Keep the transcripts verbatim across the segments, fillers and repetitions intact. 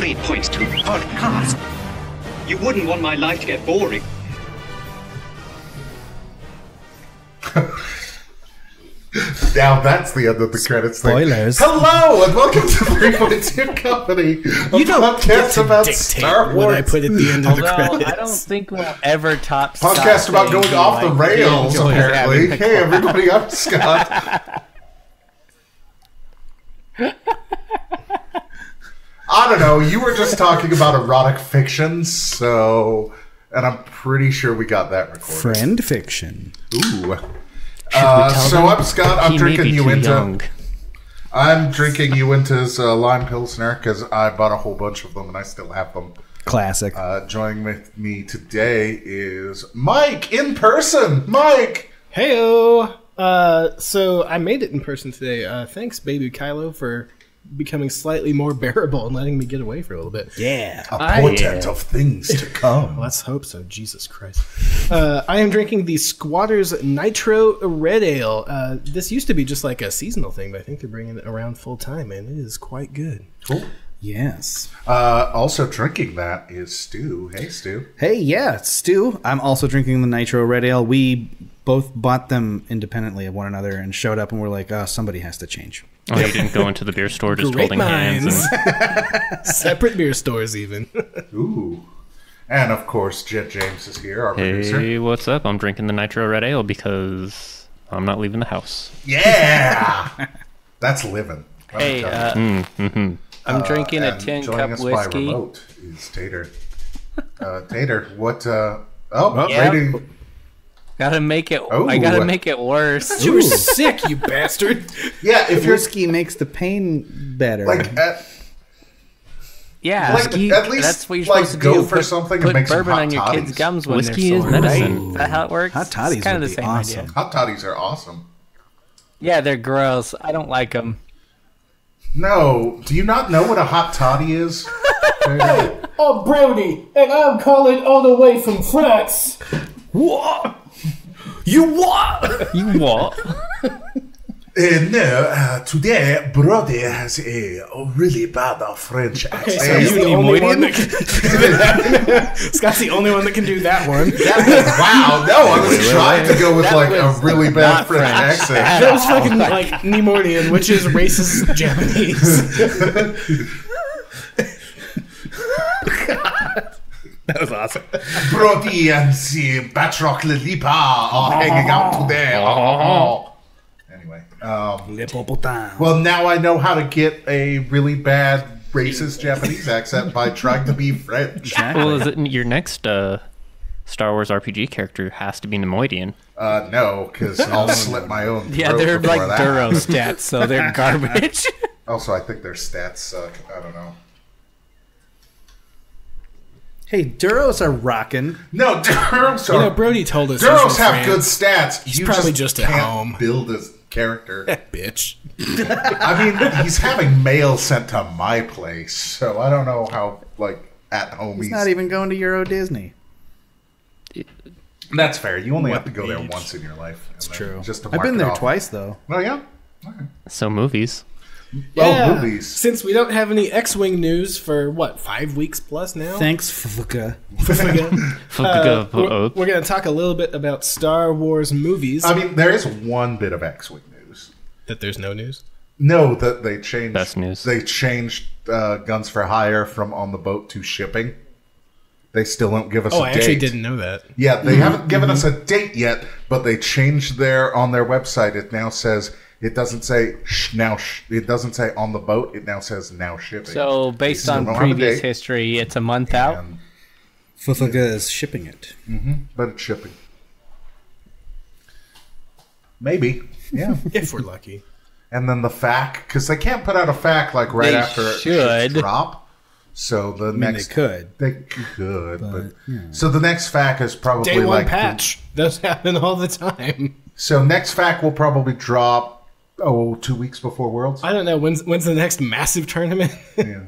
Three Point Two Podcast. You wouldn't want my life to get boring. Now that's the end of the credits. Spoilers. Thing. Hello and welcome to Three Point Two Company. A you don't podcast get about Star Wars. When I put at the end of the credits. I don't think we'll ever top. Podcast about going off the rails. Apparently. Hey everybody, I'm Scott. I don't know. You were just talking about erotic fiction, so, and I'm pretty sure we got that recorded. Friend fiction. Ooh. Uh, so I'm Scott. I'm drinking Uinta. I'm drinking Uinta's uh, lime pilsner because I bought a whole bunch of them and I still have them. Classic. Uh, joining with me today is Mike in person. Mike. Heyo. Uh, so I made it in person today. Uh, thanks, baby Kylo, for becoming slightly more bearable and letting me get away for a little bit. Yeah. A portent of things to come. Let's hope so. Jesus Christ. Uh, I am drinking the Squatter's Nitro Red Ale. Uh, this used to be just like a seasonal thing, but I think they're bringing it around full time, and it is quite good. Cool. Yes. Uh, also drinking that is Stu. Hey, Stu. Hey, yeah, it's Stu. I'm also drinking the Nitro Red Ale. We both bought them independently of one another and showed up and were like, oh, somebody has to change. Oh, you didn't go into the beer store just Great holding minds. hands. And... Separate beer stores, even. Ooh. And, of course, Jet James is here, our hey, producer. Hey, what's up? I'm drinking the Nitro Red Ale because I'm not leaving the house. Yeah! That's living. I'm hey, uh, mm, mm-hmm. I'm drinking uh, a ten-cup whiskey. By remote is Tater. Uh, Tater, what... Uh, oh, well, yep. Lady... Gotta make it. Ooh. I gotta make it worse. You were sick, you bastard. Yeah, if your whiskey makes the pain better. Like at, yeah, like whiskey, at least that's what you're like supposed to go do. for put, something. Put and make bourbon some hot on your toddies. kids' gums. When whiskey they're is sore. medicine. Ooh. Is that how it works? Hot toddies it's kind of the same awesome. idea. Hot toddies are awesome. Yeah, they're gross. I don't like them. No, do you not know what a hot toddy is? Hey, I'm Brody, and I'm calling all the way from France. What? You what? You what? uh, no, uh, today, Brody has a really bad uh, French accent. Okay, so Nemoidian? Scott's the only one that can do that one. That was, wow, no, I was really? trying to go with that like a really bad French, French accent. That was fucking like Nemoidian, which is racist Japanese. That was awesome. Brody and the Batroc Lilipa are hanging out today. Oh. Anyway. Um, well, now I know how to get a really bad racist Japanese accent by trying to be French. Exactly. Well, is it your next uh, Star Wars R P G character has to be Nemoidian? Uh, no, because I'll slit my own throat. Yeah, they're like that. Duro stats, so they're garbage. Also, I think their stats suck. I don't know. Hey, Duros are rocking. No, Duros are... You know, Brody told us... Duros have good stats. He's you probably just, just at can't home. build his character. Bitch. I mean, he's having mail sent to my place, so I don't know how, like, at home he's... He's not even going to Euro Disney. That's fair. You only what have to go age? there once in your life. That's true. Just to I've been there off. twice, though. Oh, yeah? Okay. So, movies... Yeah. Oh, movies. Since we don't have any X-Wing news for, what, five weeks plus now? Thanks, Fuka. uh, we're we're going to talk a little bit about Star Wars movies. I mean, there is one bit of X-Wing news. That there's no news? No, that they changed... That's news. They changed uh, Guns for Hire from on the boat to shipping. They still don't give us oh, a I date. Oh, I actually didn't know that. Yeah, they mm-hmm. haven't given mm-hmm. us a date yet, but they changed their... On their website, it now says... It doesn't say sh now. Sh it doesn't say on the boat. It now says now shipping. So based on previous history, it's a month out. Fufuga is shipping it, mm-hmm. but it's shipping. Maybe, yeah, if we're lucky. And then the F A Q, because they can't put out a F A Q like right they after should. it drop. So the I mean, next they could they could, but, but yeah. so the next F A Q is probably day one like patch. The, Those happen all the time. So next F A Q will probably drop. Oh, two weeks before Worlds? I don't know. When's, when's the next massive tournament? yeah.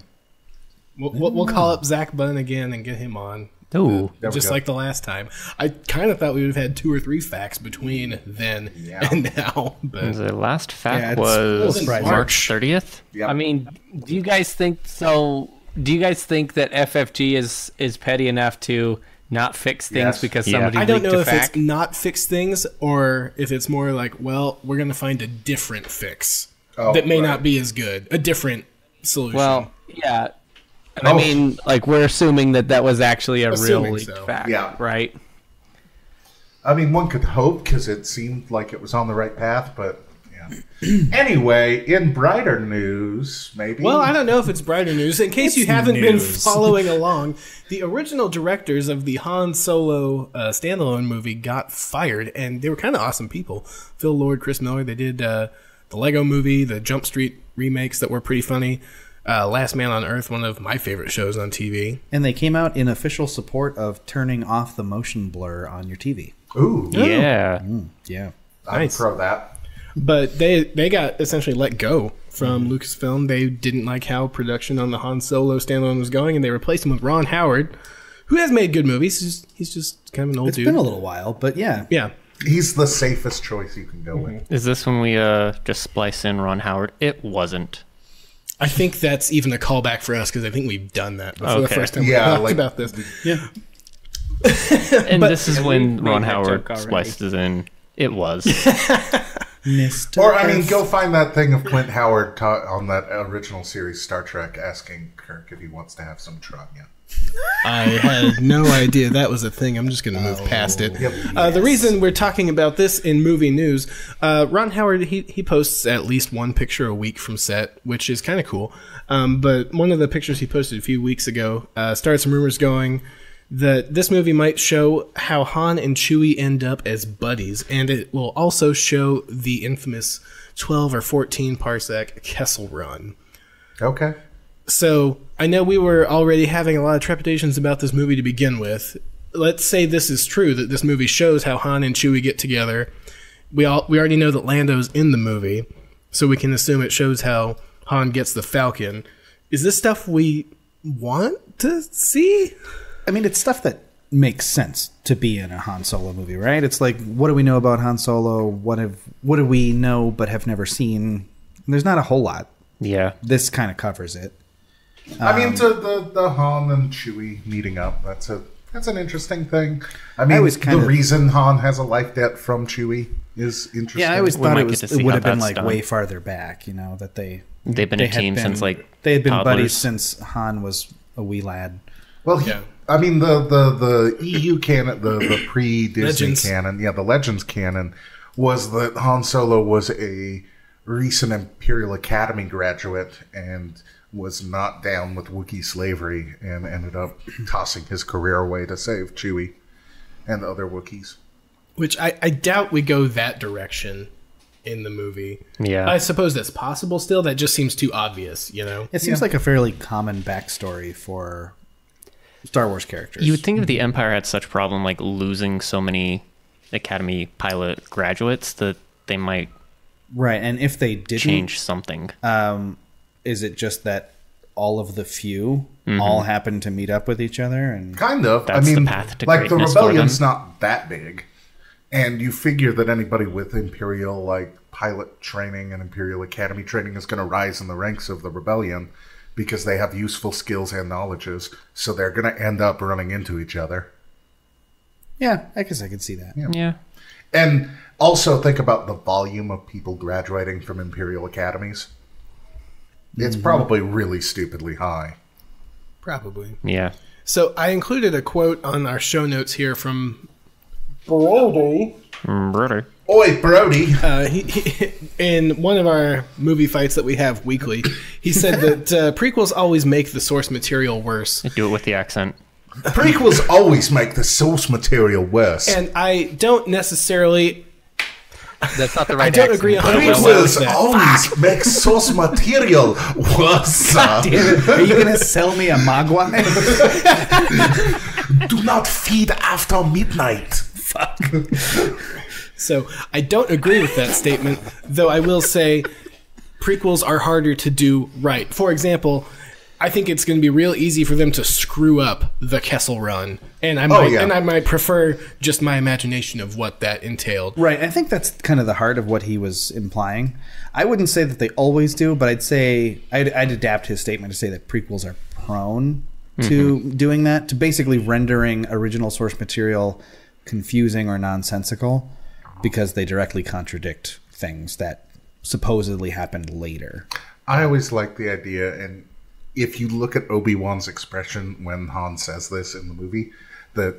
We'll, we'll, we'll call up Zach Bunn again and get him on. Ooh. Uh, just like the last time. I kind of thought we would have had two or three facts between then yeah. and now. But the last fact yeah, was March thirtieth? Yep. I mean, do you guys think so? do you guys think that F F G is is petty enough to not fix things yes. because somebody yeah. I don't know if fact? It's not fix things or if it's more like, well, we're going to find a different fix oh, that may right. not be as good, a different solution. Well, yeah. And oh. I mean, like, we're assuming that that was actually a assuming real leaked so. fact, yeah. right? I mean, one could hope because it seemed like it was on the right path, but yeah. Anyway, in brighter news, maybe. Well, I don't know if it's brighter news. In case it's you haven't news. been following along, the original directors of the Han Solo uh, standalone movie got fired, and they were kind of awesome people. Phil Lord, Chris Miller, they did uh, the Lego movie, the Jump Street remakes that were pretty funny. Uh, Last Man on Earth, one of my favorite shows on T V. And they came out in official support of turning off the motion blur on your T V. Ooh. Yeah. Mm, yeah. Nice. I'm pro that. But they, they got essentially let go from mm-hmm. Lucasfilm. They didn't like how production on the Han Solo standalone was going, and they replaced him with Ron Howard, who has made good movies. He's just, he's just kind of an old it's dude. It's been a little while, but yeah. Yeah. He's the safest choice you can go mm-hmm. with. Is this when we uh, just splice in Ron Howard? It wasn't. I think that's even a callback for us because I think we've done that before okay. the first time we yeah, talked like, about this. Yeah. And but, this is when Ron Howard splices in. It was. Mister Or, I mean, go find that thing of Clint Howard taught on that original series Star Trek asking Kirk if he wants to have some tranya. I had no idea that was a thing. I'm just going to move oh, past it. Yep. Uh, yes. The reason we're talking about this in movie news, uh, Ron Howard, he, he posts at least one picture a week from set, which is kind of cool. Um, but one of the pictures he posted a few weeks ago uh, started some rumors going that this movie might show how Han and Chewie end up as buddies. And it will also show the infamous twelve or fourteen parsec Kessel Run. Okay. So I know we were already having a lot of trepidations about this movie to begin with. Let's say this is true, that this movie shows how Han and Chewie get together. We all we already know that Lando's in the movie, so we can assume it shows how Han gets the Falcon. Is this stuff we want to see? I mean, it's stuff that makes sense to be in a Han Solo movie, right? It's like, what do we know about Han Solo? What have what do we know but have never seen? And there's not a whole lot. Yeah. This kind of covers it. I mean, um, to the the Han and Chewie meeting up. That's a that's an interesting thing. I mean, I the of, reason Han has a life debt from Chewie is interesting. Yeah, I always we thought it, was, it would have been like done. way farther back. You know that they they've been they a team been, since like they had been toddlers. buddies since Han was a wee lad. Well, yeah. He, I mean the the the E U canon, the the pre Disney canon, yeah, the Legends canon was that Han Solo was a recent Imperial Academy graduate and was not down with Wookiee slavery and ended up tossing his career away to save Chewie and the other Wookiees. Which I, I doubt we go that direction in the movie. Yeah. I suppose that's possible still. That just seems too obvious, you know? It seems yeah. like a fairly common backstory for Star Wars characters. You would think if the Empire had such a problem, like losing so many Academy pilot graduates, that they might right, and if they didn't, change something. Um... Is it just that all of the few mm-hmm. all happen to meet up with each other? And kind of. That's I mean, the path to like the rebellion's not that big, and you figure that anybody with Imperial like pilot training and Imperial Academy training is going to rise in the ranks of the rebellion because they have useful skills and knowledges. So they're going to end up running into each other. Yeah, I guess I could see that. Yeah. yeah. And also think about the volume of people graduating from Imperial Academies. It's probably really stupidly high. Probably. Yeah. So I included a quote on our show notes here from Brody. Brody. Oi, Brody. Uh, he, he, in one of our movie fights that we have weekly, he said that uh, prequels always make the source material worse. I do it with the accent. Prequels always make the source material worse. And I don't necessarily... That's not the right I don't accent. agree on Prequels well always Fuck. make source material worse. God damn it. Are you going to sell me a magua? Do not feed after midnight. Fuck. So I don't agree with that statement, though I will say prequels are harder to do right. For example, I think it's going to be real easy for them to screw up the Kessel Run, and I might, oh, yeah. and I might prefer just my imagination of what that entailed. Right, I think that's kind of the heart of what he was implying. I wouldn't say that they always do, but I'd say I'd, I'd adapt his statement to say that prequels are prone to mm-hmm. doing that, to basically rendering original source material confusing or nonsensical because they directly contradict things that supposedly happened later. I always like the idea, and if you look at Obi-Wan's expression when Han says this in the movie, that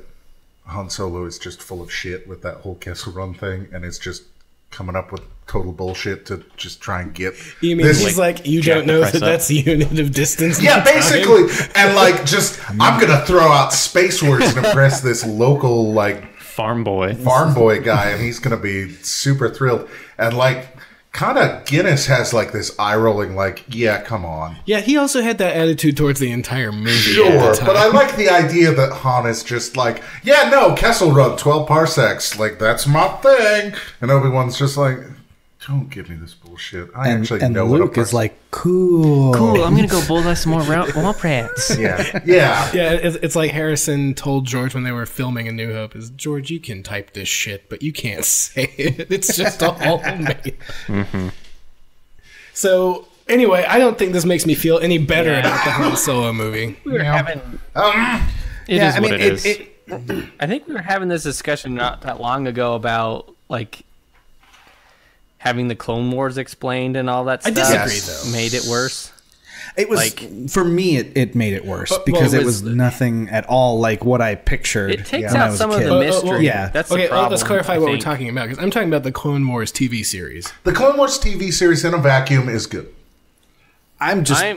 Han Solo is just full of shit with that whole Kessel Run thing, and it's just coming up with total bullshit to just try and get. You mean this, he's like, you don't know that up. That's the unit of distance? Yeah, basically. And like, just, I'm going to throw out space words and impress this local, like, farm boy. Farm boy guy, and he's going to be super thrilled. And like, kind of Guinness has like this eye rolling, like, yeah, come on. Yeah, he also had that attitude towards the entire movie. Sure, but I like the idea that Han is just like, yeah, no, Kessel Run, twelve parsecs, like that's my thing. And Obi-Wan's just like, don't give me this bullshit. I and, actually and know Luke what Luke is like. Cool, cool. I'm gonna go bullseye some more wall rats. Yeah, yeah, yeah. It's, it's like Harrison told George when they were filming A New Hope, "Is George, you can type this shit, but you can't say it. It's just all made." Mm-hmm. So anyway, I don't think this makes me feel any better yeah. about the Han Solo movie. We were yeah. having. Um, it yeah, is I what mean, it, it is. It, it, I think we were having this discussion not that long ago about like. Having the Clone Wars explained and all that stuff I disagree, though. Made it worse. It was like, for me, it, it made it worse but, because well, it was, it was the, nothing at all like what I pictured. It takes when out I was some a kid. Of the mystery. Uh, well, yeah, that's okay. The problem, well, let's clarify I what think. We're talking about because I'm talking about the Clone Wars T V series. The Clone Wars T V series in a vacuum is good. I'm just I'm,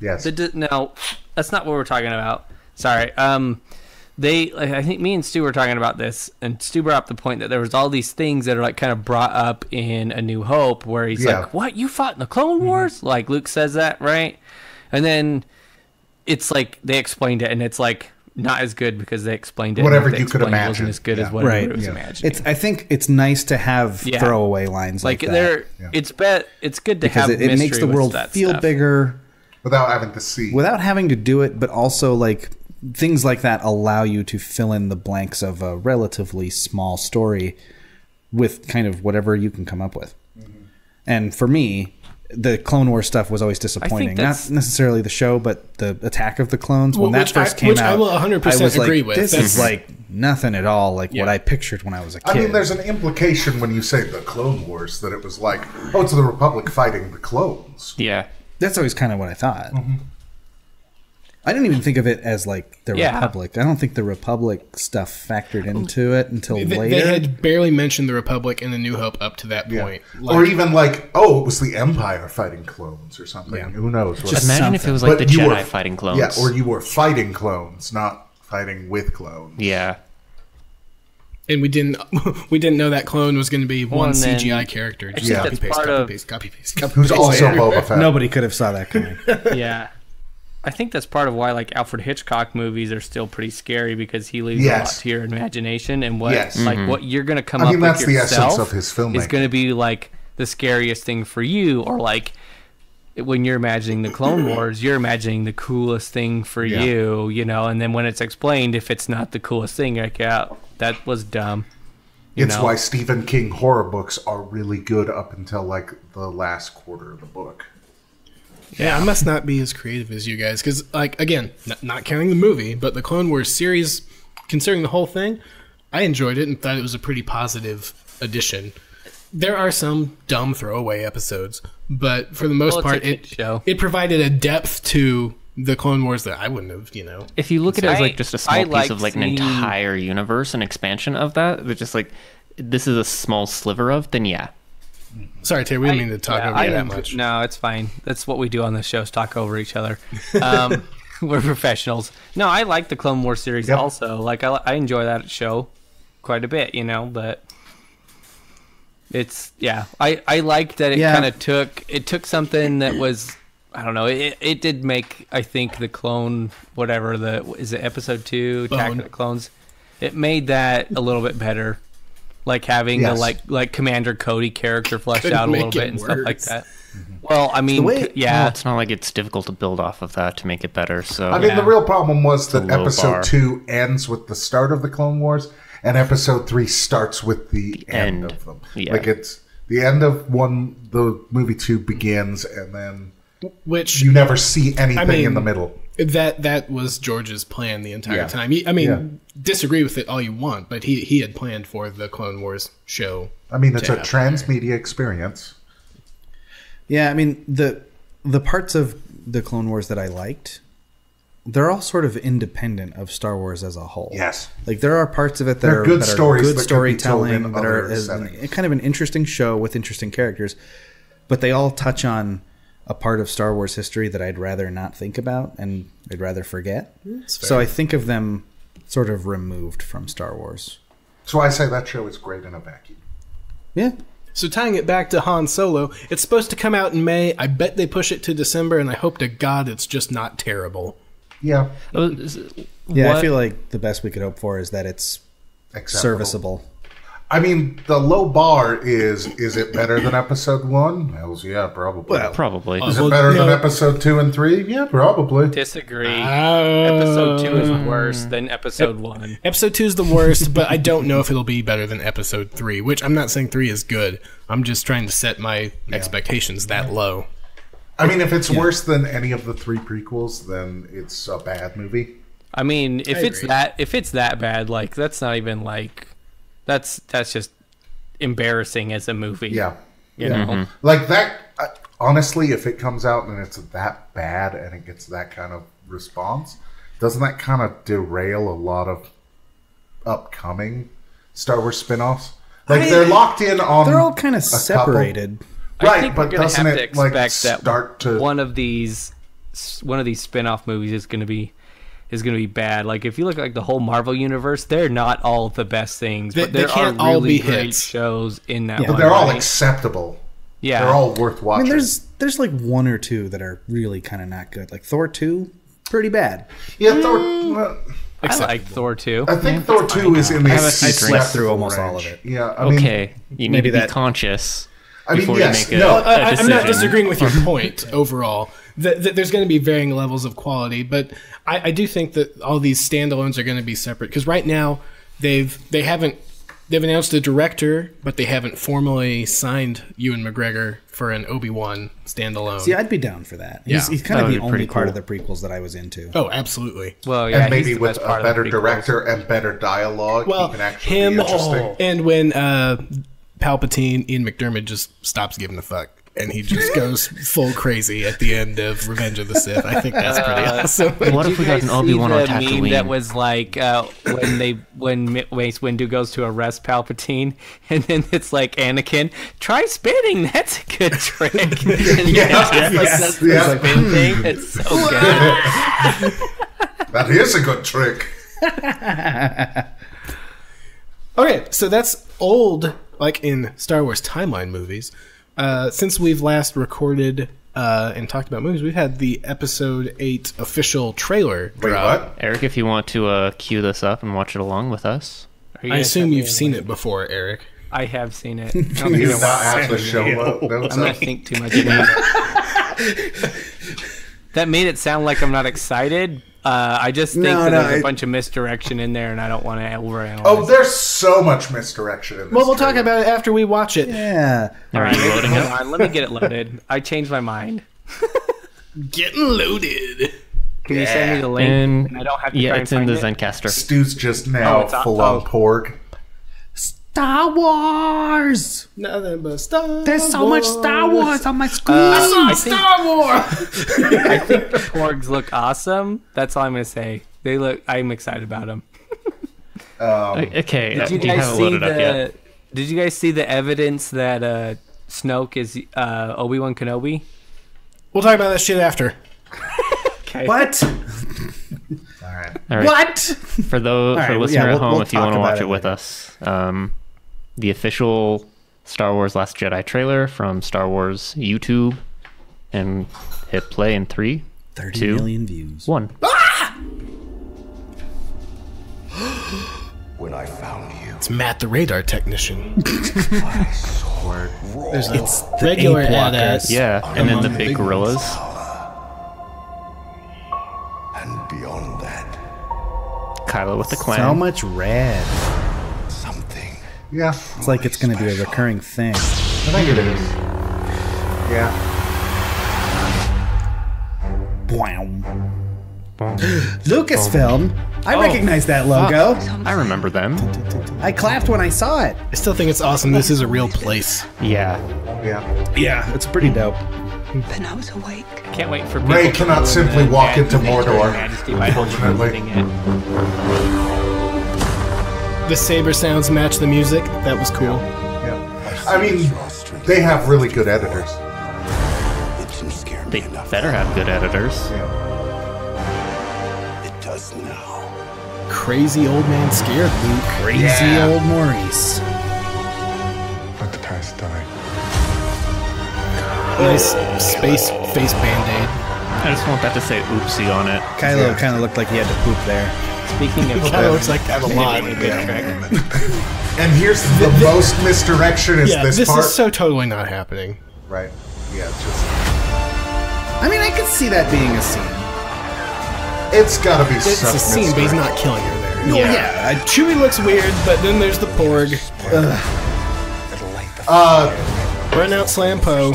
yes. The, no, that's not what we're talking about. Sorry. Um. They, like, I think me and Stu were talking about this, and Stu brought up the point that there was all these things that are like kind of brought up in A New Hope, where he's yeah. like, "What, you fought in the Clone Wars?" Mm-hmm. Like Luke says that, right? And then it's like they explained it, and it's like not as good because they explained it. Whatever you could imagine wasn't as good yeah. as what right. it was yeah. imagining. It's, I think it's nice to have yeah. throwaway lines like, like that. Yeah. It's bet it's good to because have it, it makes the world feel stuff. Bigger without having to see without having to do it, but also like. Things like that allow you to fill in the blanks of a relatively small story with kind of whatever you can come up with. Mm-hmm. And for me, the Clone Wars stuff was always disappointing. Not necessarily the show, but the Attack of the Clones. Well, when that first I, came which out, I will one hundred percent I was agree like, with. This That's... is like nothing at all like yeah. what I pictured when I was a kid. I mean, there's an implication when you say the Clone Wars that it was like, oh, it's the Republic fighting the clones. Yeah. That's always kind of what I thought. Mm-hmm. I didn't even think of it as, like, the yeah. Republic. I don't think the Republic stuff factored into it until they, later. They had barely mentioned the Republic in the New Hope up to that point. Yeah. Like, or even, like, oh, it was the Empire fighting clones or something. Yeah. Who knows? Just Imagine something. If it was, like, but the Jedi were, fighting clones. Yeah, or you were fighting clones, not fighting with clones. Yeah. And we didn't we didn't know that clone was going to be one, one C G I character. Just yeah. copy, paste, copy, of, paste, copy, paste, copy, paste. Who's also Boba Fett. Nobody could have saw that coming. yeah. I think that's part of why, like, Alfred Hitchcock movies are still pretty scary because he leaves yes. a lot to your imagination and what, yes. like, mm-hmm. what you're going to come I up mean, with yourself the of his is going to be like the scariest thing for you, or like when you're imagining the Clone Wars, you're imagining the coolest thing for yeah. you, you know. And then when it's explained, if it's not the coolest thing, like, yeah, that was dumb. You it's know? Why Stephen King horror books are really good up until like the last quarter of the book. Yeah, I must not be as creative as you guys because, like, again, not, not counting the movie, but the Clone Wars series, considering the whole thing, I enjoyed it and thought it was a pretty positive addition. There are some dumb throwaway episodes, but for the most well, part, it show. It provided a depth to the Clone Wars that I wouldn't have, you know. If you look at so it as, like, just a small I piece of, like, an entire universe, an expansion of that, that just, like, this is a small sliver of, then yeah. Sorry, Terry, we didn't I, mean to talk yeah, over you that much. No, it's fine. That's what we do on this show is talk over each other. Um, we're professionals. No, I like the Clone Wars series yep. also. Like, I, I enjoy that show quite a bit, you know, but it's, yeah. I, I like that it yeah. kind of took, it took something that was, I don't know, it, it did make, I think, the clone, whatever, the is it episode two, Bone. Attack of the Clones? It made that a little bit better. Like having yes. the like like Commander Cody character fleshed Couldn't out a little bit and worse. Stuff like that. Mm-hmm. Well, I mean, it, yeah, well, it's not like it's difficult to build off of that to make it better. So I mean, yeah. the real problem was it's that episode bar. two ends with the start of the Clone Wars, and episode three starts with the, the end. end of them. Yeah. Like it's the end of one. The movie two begins, and then Which you never see anything I mean, in the middle. That that was George's plan the entire yeah. time. He, I mean, yeah. disagree with it all you want, but he he had planned for the Clone Wars show. I mean, it's a transmedia there. experience. Yeah, I mean the the parts of the Clone Wars that I liked, they're all sort of independent of Star Wars as a whole. Yes, like there are parts of it that they're are good that stories, are good storytelling, that are an, kind of an interesting show with interesting characters, but they all touch on a part of Star Wars history that I'd rather not think about and I'd rather forget. So I think of them sort of removed from Star Wars. So I say that show is great in a vacuum. Yeah. So tying it back to Han Solo, it's supposed to come out in May. I bet they push it to December, and I hope to God it's just not terrible. Yeah. Uh, yeah, what? I feel like the best we could hope for is that it's acceptable. Serviceable. I mean, the low bar is, is it better than episode one? Hells yeah, probably. Well, probably. Is it better no. than episode two and three? Yeah, probably. Disagree. Uh, episode two is worse than episode ep one. Episode two is the worst, but I don't know if it'll be better than episode three, which I'm not saying three is good. I'm just trying to set my yeah. expectations that low. I mean, if it's yeah. worse than any of the three prequels, then it's a bad movie. I mean, if I it's that if it's that bad, like, that's not even like... That's that's just embarrassing as a movie. Yeah, you yeah. know, mm-hmm. like that. Honestly, if it comes out and it's that bad and it gets that kind of response, doesn't that kind of derail a lot of upcoming Star Wars spinoffs? Like I, they're locked in on. They're all kind of separated, couple. right? I think but we're doesn't have to it expect like start that to one of these one of these spinoff movies is going to be. Is going to be bad. Like if you look at, like the whole Marvel universe, they're not all the best things, but they, there they can't are really all be great hits. shows in that. Yeah, one, but they're right? all acceptable. Yeah, they're all worth watching. I mean, there's there's like one or two that are really kind of not good. Like Thor two, pretty bad. Yeah, mm. Thor. Uh, I like Thor two. I think yeah, Thor two is in the. I, I slept through almost range. all of it. Yeah. I mean, okay, you need maybe to be that, conscious. I mean, before yes, you make no, a, I, a I'm not disagreeing with your point overall. That, that there's going to be varying levels of quality, but I, I do think that all these standalones are going to be separate because right now they've they haven't they've announced a director, but they haven't formally signed Ewan McGregor for an Obi-Wan standalone. See, I'd be down for that. Yeah. He's, he's kind that of the only cool. part of the prequels that I was into. Oh, absolutely. Well, yeah, and maybe with a better director and better dialogue, well, he can actually him, be interesting. Oh, and when uh, Palpatine, Ian McDiarmid just stops giving a fuck. And he just goes full crazy at the end of Revenge of the Sith. I think that's pretty uh, awesome. What if we got an Obi-Wan on Tatooine? That was like uh, when they when Mace Windu goes to arrest Palpatine, and then it's like Anakin, try spinning. That's a good trick. And yeah, yes, like, yes, that's yes. the spin thing. It's so good. That is a good trick. Okay, so that's old, like in Star Wars timeline movies. Uh, since we've last recorded uh, and talked about movies, we've had the Episode Eight official trailer. Wait, what? Eric, if you want to uh, cue this up and watch it along with us, I assume you've seen it before, Eric. I have seen it. I'm you not have to show up. I'm gonna think too much about it. That made it sound like I'm not excited. Uh, I just think no, that no, there's it, a bunch of misdirection in there, and I don't want to overanalyze. Oh, there's it. so much misdirection in this. Well, we'll trailer. talk about it after we watch it. Yeah. All right, loading up. Hold on, let me get it loaded. I changed my mind. Getting loaded. Can yeah. you send me the link? And, and I don't have to yeah, it's in the Zencastr. It? Stu's just now oh, full on oh. Porg. Star Wars. Nothing but Star Wars. There's so Wars. much Star Wars on my screen. Uh, I saw I think, Star Wars. I think the Porgs look awesome. That's all I'm gonna say. They look. I'm excited about them. um, okay. Did you guys see the? Did you guys see the evidence that uh, Snoke is uh, Obi-Wan Kenobi? We'll talk about that shit after. Okay. What? All right. All right. What? For those right, for listener yeah, we'll, at home, we'll if you want to watch it, it with us. Um, the official Star Wars Last Jedi trailer from Star Wars YouTube, and hit play in three, thirty two, million views. One. Ah! When I found you, it's Matt the radar technician. My sword rolls. It's the regular badass. Yeah, and then the big, the big gorillas. Power. And beyond that, Kylo with the clan. So much red. Yeah. It's like it's going to be a recurring thing. I think it is. Yeah. Lucasfilm. I oh, recognize that logo. Fuck. I remember them. I clapped when I saw it. I still think it's awesome. This is a real place. Yeah. Yeah. Yeah. It's pretty dope. Then I was awake. I can't wait for people. Rey cannot simply walk into Mordor, unfortunately. The saber sounds match the music. That was cool. Yeah. I mean, they have really good editors. They better have good editors. Yeah. Now. Crazy old man scared Luke. Crazy yeah. old Maurice. Let the past die. Nice space face band-aid. I just want that to say oopsie on it. Kylo yeah. kind of looked like he had to poop there. Speaking of Kylo looks like that a lot. Yeah. And here's the, the most misdirection is yeah, this, this part. This is so totally not happening. Right. Yeah. Just... I mean, I could see that being a scene. It's gotta be it's such a scene, mystery. But he's not killing her there. No, yeah, yeah. Uh, Chewie looks weird, but then there's the Porg. Ugh. Uh, Run out, slam Poe.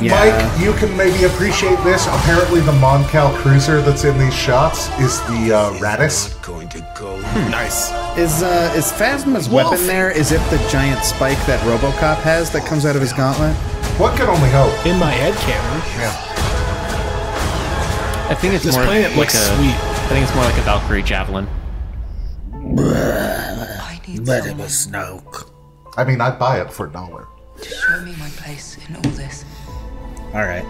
Yeah. Mike, you can maybe appreciate this. Apparently, the Mon Cal cruiser that's in these shots is the uh, Radis. Going to go. Hmm. Nice. Is uh, is Phasma's Wolf. weapon there? Is it the giant spike that RoboCop has that comes out of his gauntlet? What can only hope? In my head, camera. Yeah. I think it's this more planet like looks a, sweet. I think it's more like a Valkyrie javelin. I need Let it with Snoke. I mean, I'd buy it for a dollar. To show me my place in all this. All right.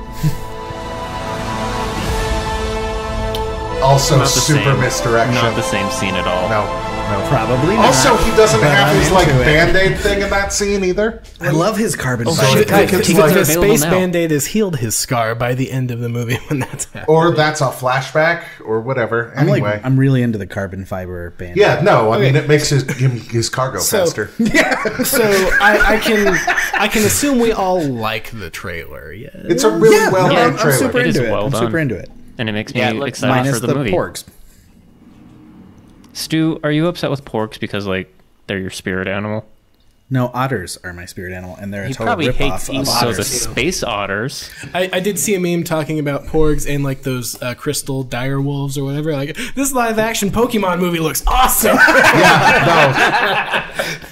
Also, super same, misdirection. Not the same scene at all. No, no, probably not. Also, he doesn't but have I'm his like Band-Aid thing in that scene either. I love his carbon. Oh, so it, it, it's like a space Band-Aid has healed his scar by the end of the movie when that's happening. Or that's a flashback or whatever. Anyway, I'm, like, I'm really into the carbon fiber Band-Aid. Yeah, no, I okay. mean it makes his him, his cargo so, faster. Yeah. So I, I can I can assume we all like the trailer. Yeah, it's a really yeah, well done yeah, trailer. I'm super it into it. Well I'm done. super into it. And it makes me yeah, it excited for the, the movie. Porgs. Stu, are you upset with porgs because like they're your spirit animal? No, otters are my spirit animal, and they're a he total ripoff of otters. So the space otters. I, I did see a meme talking about porgs and like those uh, crystal dire wolves or whatever. Like this live action Pokemon movie looks awesome. Yeah, no.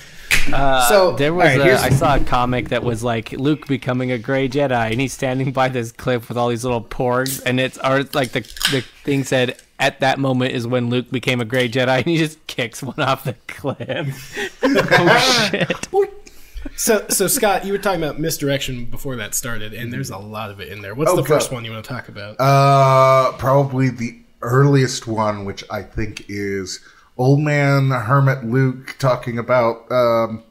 Uh, so there was right, a, I saw a comic that was like Luke becoming a gray Jedi, and he's standing by this cliff with all these little porgs, and it's art like the the thing said at that moment is when Luke became a gray Jedi, and he just kicks one off the cliff. Oh shit! So so Scott, you were talking about misdirection before that started, and there's a lot of it in there. What's okay. the first one you want to talk about? Uh, probably the earliest one, which I think is. Old man Hermit Luke talking about um,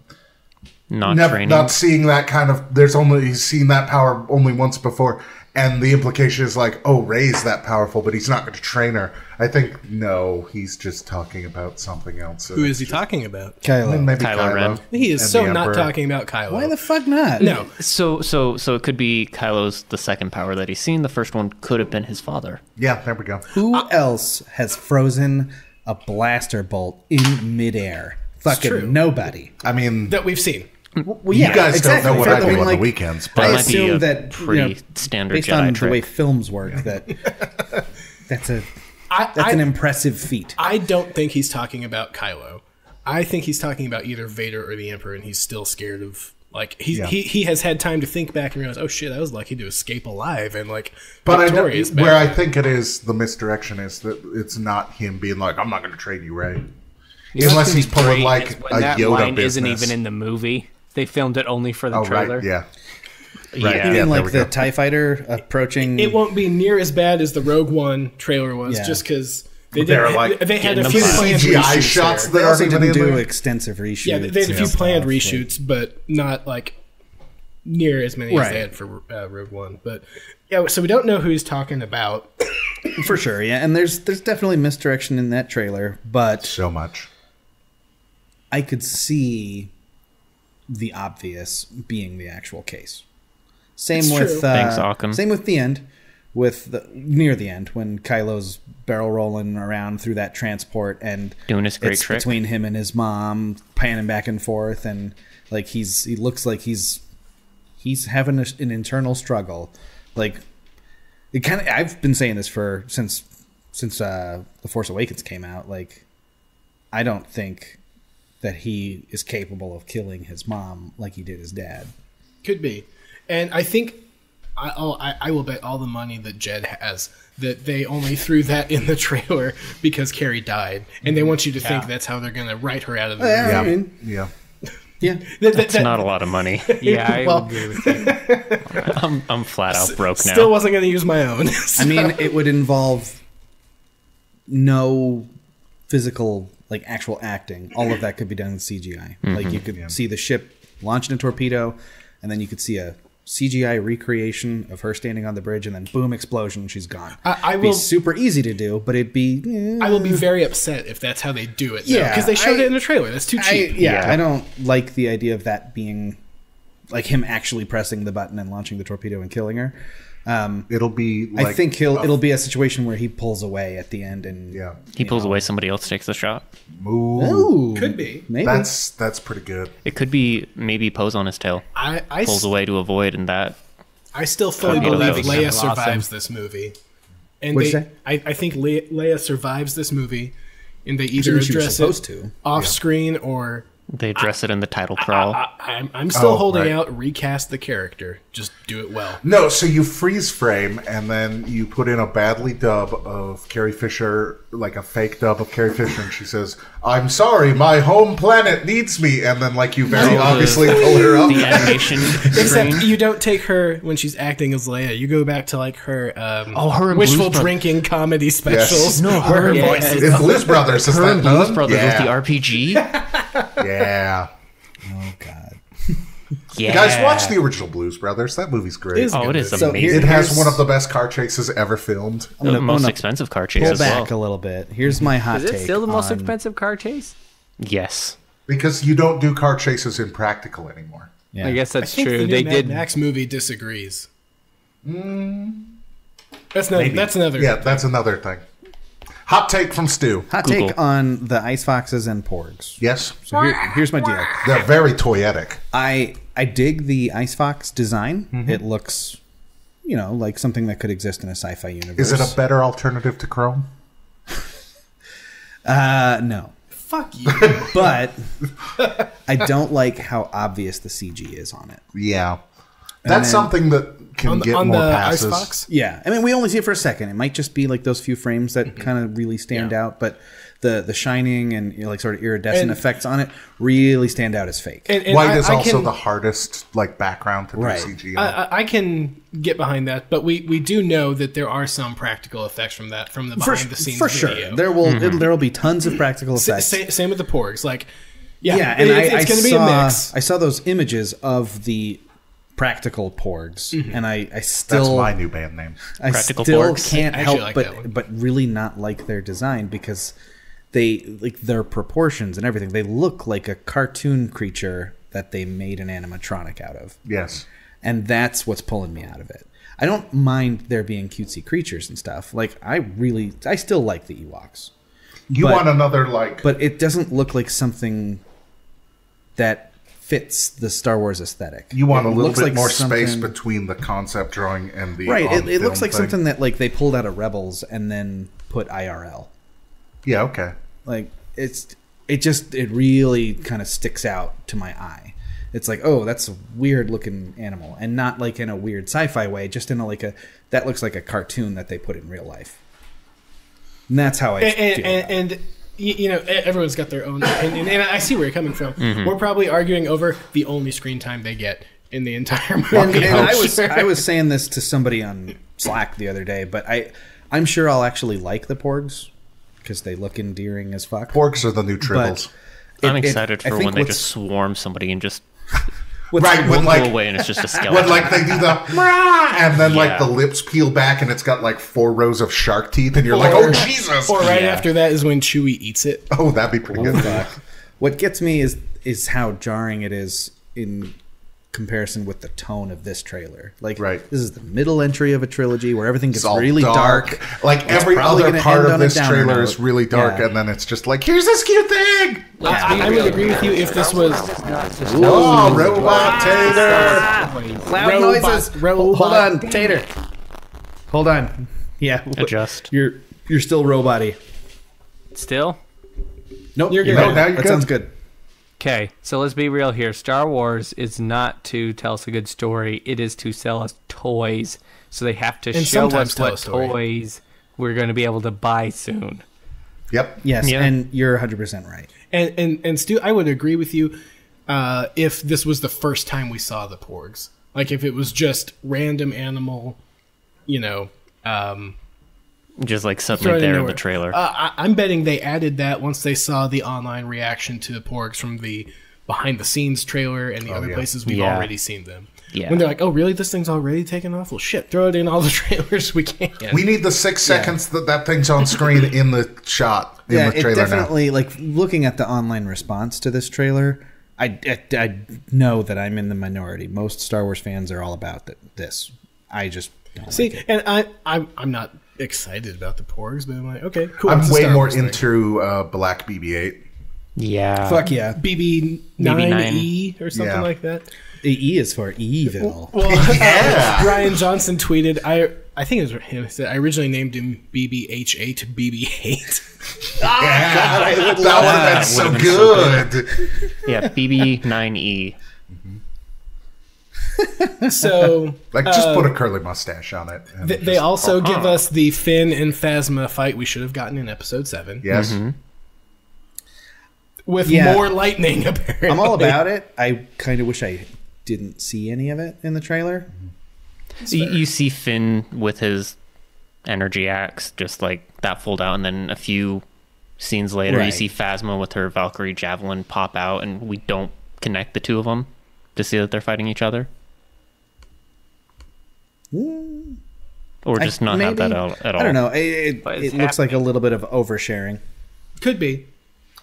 not training, not seeing that kind of. There's only he's seen that power only once before, and the implication is like, oh, Rey's that powerful, but he's not going to train her. I think no, he's just talking about something else. Who is he just, talking about? Kylo, maybe Kylo, Kylo Ren. He is so not talking about Kylo. Why the fuck not? No. So so so it could be Kylo's the second power that he's seen. The first one could have been his father. Yeah, there we go. Who uh, else has frozen a blaster bolt in midair? Fucking nobody. I mean, that we've seen. Well, yeah, you guys exactly. don't know what I do on like, the weekends, but I assume that pretty you know, standard based Jedi on trick. the way films work, yeah. that that's a I, that's I, an impressive feat. I don't think he's talking about Kylo. I think he's talking about either Vader or the Emperor, and he's still scared of. Like he yeah. he he has had time to think back and realize, oh shit, I was lucky to escape alive and like. But I know, where I think it is the misdirection is that it's not him being like, I'm not going to trade you, Rey. You Unless he's pulling like a that Yoda line business. Isn't even in the movie. They filmed it only for the oh, trailer. Right, yeah. Right. Yeah, even yeah, like the TIE fighter approaching. It, it won't be near as bad as the Rogue One trailer was, yeah. just because. They, did, they, like they had a few planned C G I shots there. That aren't even in there. They do extensive reshoots. Yeah, they had a few planned reshoots, but not like near as many right. as they had for uh, Rogue One. But yeah, so we don't know who he's talking about for sure. Yeah, and there's there's definitely misdirection in that trailer, but so much. I could see the obvious being the actual case. Same it's with uh, Thanks, Occam. Same with the end. With the, near the end, when Kylo's barrel rolling around through that transport and doing his great it's trick between him and his mom, panning back and forth, and like he's he looks like he's he's having a, an internal struggle. Like it kind of, I've been saying this for since since uh, The Force Awakens came out. Like, I don't think that he is capable of killing his mom like he did his dad. Could be, and I think I, oh, I, I will bet all the money that Jed has that they only threw that in the trailer because Carrie died, and they want you to yeah. think that's how they're going to write her out of the movie. Yeah, I mean, yeah. Yeah. That's that, that, not a lot of money. Yeah, I well, agree with you. I'm, I'm flat out broke now. Still wasn't going to use my own. So. I mean, it would involve no physical, like actual acting. All of that could be done with C G I. Mm-hmm. Like you could yeah. see the ship launching a torpedo, and then you could see a C G I recreation of her standing on the bridge, and then boom, explosion, she's gone. I, I it'd will be super easy to do, but it'd be. Eh. I will be very upset if that's how they do it. Yeah, because they showed I, it in the trailer. That's too cheap. I, yeah, yeah, I don't like the idea of that being, like him actually pressing the button and launching the torpedo and killing her. Um, it'll be. Like, I think he'll. Uh, it'll be a situation where he pulls away at the end, and yeah, he pulls know. away. Somebody else takes the shot. Ooh, Ooh could be. Maybe that's that's pretty good. It could be maybe Poe's on his tail. I, I pulls away to avoid, and that. I still fully believe Leia survives awesome. this movie, and What'd they, you say? I, I think Le Leia survives this movie, and they either address it to. off yeah. screen or. They address I, it in the title crawl. I, I, I, I'm, I'm still oh, holding right. out. Recast the character. Just do it well. No, so you freeze frame, and then you put in a badly dub of Carrie Fisher, like a fake dub of Carrie Fisher, and she says, "I'm sorry, my home planet needs me." And then, like, you very no, obviously pull her up. The animation. Except you don't take her when she's acting as Leia. You go back to like her, um, oh, her wishful drinking comedy specials. Yes. No, her, her yeah. voice. It's Blues Brothers. Is her that Blues Brothers yeah. with the R P G. Yeah. Oh, God. Yeah. Guys, watch the original Blues Brothers. That movie's great. It is oh, it is so amazing. It has one of the best car chases ever filmed. I'm gonna, the most expensive car chase as well. Pull back a little bit. Here's my hot take. Is it still the most on... expensive car chase? Yes. Because you don't do car chases in practical anymore. Yeah. I guess that's I think true. The new they Mad did. Max movie disagrees. Mm. That's, no, that's another. Yeah, that's another thing. Hot take from Stu. Hot Google. take on the Ice Foxes and Porgs. Yes. So here, here's my deal. They're very toyetic. I I dig the Ice Fox design. Mm-hmm. It looks, you know, like something that could exist in a sci-fi universe. Is it a better alternative to Chrome? uh, no. Fuck you. But I don't like how obvious the C G is on it. Yeah. And That's then, something that can on the, get on more the passes. Ice Fox? Yeah, I mean, we only see it for a second. It might just be like those few frames that mm-hmm. kind of really stand yeah. out, but the the shining and you know, like sort of iridescent and, effects on it really stand out as fake. And, and White I, is I also can, the hardest like background to do right. C G I. I, I can get behind that, but we we do know that there are some practical effects from that from the behind for, the scenes for video. sure. There will mm-hmm. there will be tons of practical effects. S same with the Porgs, like yeah, yeah and it's, I, it's going to be a mix. I saw those images of the. Practical Porgs, mm-hmm. and I, I still that's my new band name. I Practical still Porgs. can't help like but but really not like their design because they like their proportions and everything. They look like a cartoon creature that they made an animatronic out of. Yes, and that's what's pulling me out of it. I don't mind there being cutesy creatures and stuff. Like I really, I still like the Ewoks. You but, want another like, but it doesn't look like something that. Fits the Star Wars aesthetic. You want it a little bit like more space between the concept drawing and the right. It, it looks like thing. something that like they pulled out of Rebels and then put I R L. Yeah. Okay. Like it's it just it really kind of sticks out to my eye. It's like oh that's a weird looking animal and not like in a weird sci-fi way. Just in a, like a that looks like a cartoon that they put in real life. And that's how I and, feel and, and, and you know, everyone's got their own opinion, and I see where you're coming from. Mm-hmm. We're probably arguing over the only screen time they get in the entire movie. And, and I was I was saying this to somebody on Slack the other day, but I I'm sure I'll actually like the Porgs because they look endearing as fuck. Porgs are the new Tribbles. It, I'm excited it, for when they just swarm somebody and just. Right, when like away and it's just a skeleton. When like they do the and then yeah. like the lips peel back and it's got like four rows of shark teeth and you're or, like, oh Jesus! Or right yeah. after that is when Chewie eats it. Oh, that'd be pretty oh, good. Fuck. What gets me is is how jarring it is in comparison with the tone of this trailer. Like, right. this is the middle entry of a trilogy where everything gets really dark. dark. Like it's every other part of this trailer is really dark, yeah. and then it's just like, here's this cute thing. Let's I, I would agree with you if this was. Oh, robot tater! Loud noises. Robot. Hold on, tater. Hold on. Yeah. Adjust. You're you're still robot-y. Still? Nope. You're good. Right. Now you're that good. Sounds good. Okay, so let's be real here. Star Wars is not to tell us a good story. It is to sell us toys. So they have to and show us what toys we're going to be able to buy soon. Yep. Yes, yeah. And you're one hundred percent right. And, and and Stu, I would agree with you uh, if this was the first time we saw the Porgs. Like if it was just random animal, you know. Um, Just like something right there in the trailer. Uh, I, I'm betting they added that once they saw the online reaction to the Porgs from the behind-the-scenes trailer and the oh, other yeah. places we've yeah. already seen them. Yeah. When they're like, oh, really? This thing's already taken off? Well, shit, throw it in all the trailers we can. We need the six yeah. seconds that that thing's on screen in the shot, in yeah, the trailer it definitely, now. Like, looking at the online response to this trailer, I, I, I know that I'm in the minority. Most Star Wars fans are all about the, this. I just don't See, like and I, I, I'm not... excited about the Porgs, but I'm like, okay, cool. I'm way more into uh, Black B B eight. Yeah. Fuck yeah. B B nine E or something yeah. like that. The E is for evil. Well, yeah. uh, Brian Johnson tweeted, I I think it was him, said, I originally named him B B H eight B B eight. Oh, yeah, God, I that would have been so good. So good. Yeah, B B nine E. Mm-hmm. So, like, just uh, put a curly mustache on it. And th they just, also uh-huh. give us the Finn and Phasma fight we should have gotten in episode seven. Yes, mm-hmm. with yeah. more lightning. Apparently, I'm all about it. I kind of wish I didn't see any of it in the trailer. So you, you see Finn with his energy axe, just like that fold out, and then a few scenes later, right. you see Phasma with her Valkyrie javelin pop out, and we don't connect the two of them to see that they're fighting each other. Or just I, not maybe, have that out at all. I don't know. It, it, it looks happening. Like a little bit of oversharing. Could be.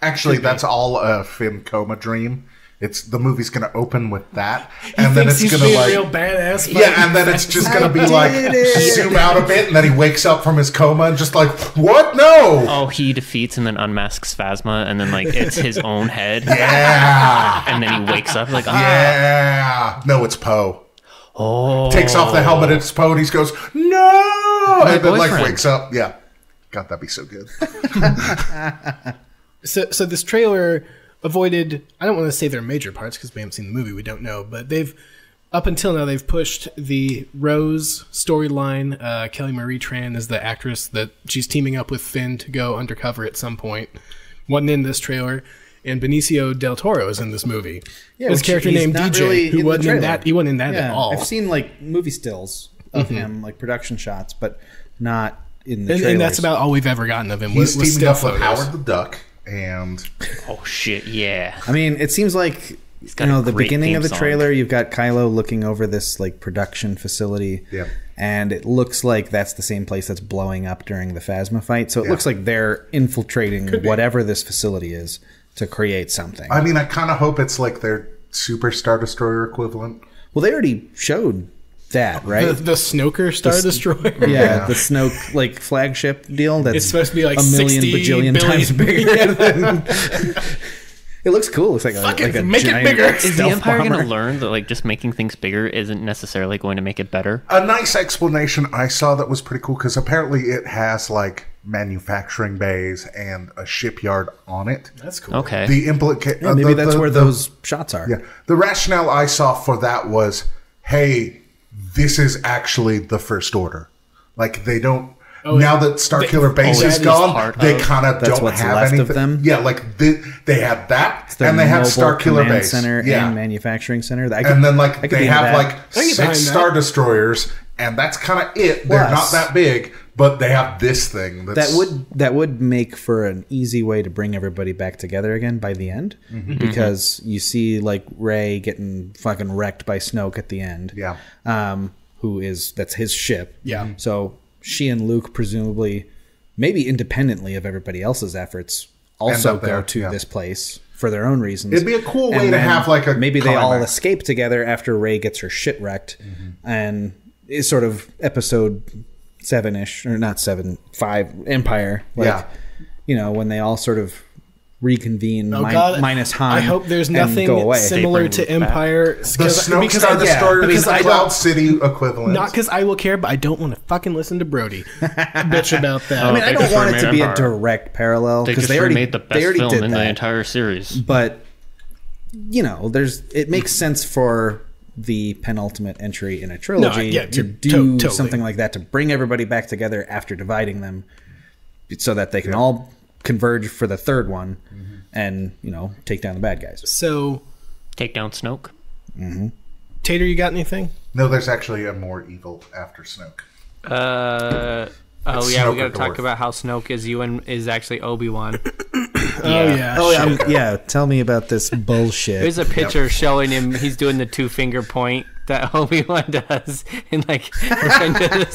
Actually, Could that's be. all a Finn coma dream. It's the movie's going to open with that, and then it's going to like real badass. Yeah, and then it's just going to be like it. zoom out a bit, and then he wakes up from his coma and just like what? No! Oh, he defeats and then unmasks Phasma, and then like it's his own head. Yeah. And then he wakes up like ah. yeah. No, it's Poe. Oh. Takes off the helmet, it's Poe, and he goes, no! My and then, boyfriend. like, wakes up. Yeah. God, that'd be so good. so, so this trailer avoided, I don't want to say their major parts, because we haven't seen the movie, we don't know, but they've, up until now, they've pushed the Rose storyline. Uh, Kelly Marie Tran is the actress that she's teaming up with Finn to go undercover at some point. Wasn't in this trailer. And Benicio del Toro is in this movie. Yeah, his character named D J, really who wasn't in that. He wasn't in that yeah, at all. I've seen like movie stills of mm-hmm. him, like production shots, but not in the. And, and that's about all we've ever gotten of him. He's was, teamed was up with Howard the Duck, and oh shit, yeah. I mean, it seems like you know the beginning of the trailer. Song. You've got Kylo looking over this like production facility, yeah, and it looks like that's the same place that's blowing up during the Phasma fight. So it yeah. looks like they're infiltrating whatever this facility is. To create something. I mean, I kind of hope it's like their super Star Destroyer equivalent. Well, they already showed that, right? The, the Snoker Star the, Destroyer. Yeah, yeah, the Snoke like flagship deal. That's it's supposed to be like a million bajillion billion. times bigger. Yeah. Than... It looks cool. It's like Fuck a, like a make giant it bigger. Is the Empire going to learn that like just making things bigger isn't necessarily going to make it better? A nice explanation I saw that was pretty cool because apparently it has like. manufacturing bays and a shipyard on it. That's cool. Okay. The implication. Yeah, maybe uh, the, that's the, where the, those shots are. Yeah. The rationale I saw for that was, hey, this is actually the First Order. Like they don't. Oh, now yeah. that Starkiller Base oh, is gone, they kind of don't what's have left anything. Of them. Yeah, like they, they had that, and they had Starkiller Base Center yeah. and manufacturing center. Could, and then like they have like six Star Destroyers, and that's kind of it. They're Plus, not that big. But they have this thing that's... that would that would make for an easy way to bring everybody back together again by the end, mm-hmm. because you see like Rey getting fucking wrecked by Snoke at the end, yeah, um, who is that's his ship, yeah. So she and Luke presumably, maybe independently of everybody else's efforts, also go there. to yeah. this place for their own reasons. It'd be a cool way and to have like a maybe climax. They all escape together after Rey gets her shit wrecked, mm-hmm. and it's sort of episode. Seven-ish, or not seven, five Empire. Like, yeah. You know, when they all sort of reconvene oh, min- minus Han. I hope there's nothing similar to Empire. The Snoke Star Destroyer is the Cloud City equivalent. Not because I will care, but I don't want to fucking listen to Brody bitch about that. Oh, I mean, I don't want it to Empire. be a direct parallel because they, they already made the best film did in that. the entire series. But you know, there's it makes sense for the penultimate entry in a trilogy no, yeah, to do to- totally. something like that to bring everybody back together after dividing them, so that they can yeah. all converge for the third one, mm-hmm. and you know, take down the bad guys. So, take down Snoke. Mm-hmm. Tater, you got anything? No, there's actually a more evil after Snoke. Uh oh it's yeah, Snoke we got to talk about how Snoke is you and is actually Obi-Wan. Oh yeah, yeah. Oh yeah, okay. yeah. Tell me about this bullshit. There's a picture yep. showing him. He's doing the two finger point that Obi-Wan does in like Revenge of the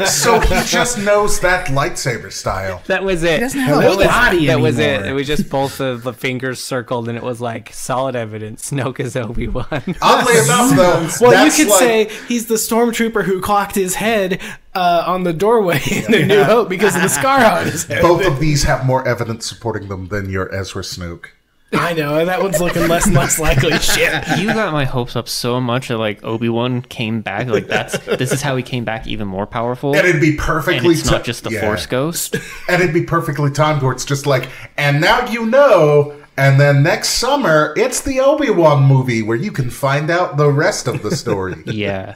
Sith. So he just knows that lightsaber style. That was it. He doesn't have that a was, body That anymore. was it. It was just both of the fingers circled, and it was like solid evidence. Snoke is Obi-Wan. Oddly enough, though, well, that's you could like... say he's the stormtrooper who clocked his head uh, on the doorway in yeah. the New Hope because of the scar on his head. Both of these have more evidence supporting them than your Ezra Snoke. I know, that one's looking less and less likely. Shit. You got my hopes up so much that like Obi-Wan came back. Like that's this is how he came back even more powerful. And it'd be perfectly and it's t- not just the yeah. Force Ghost. And it'd be perfectly timed where it's just like, and now you know, and then next summer it's the Obi-Wan movie where you can find out the rest of the story. Yeah.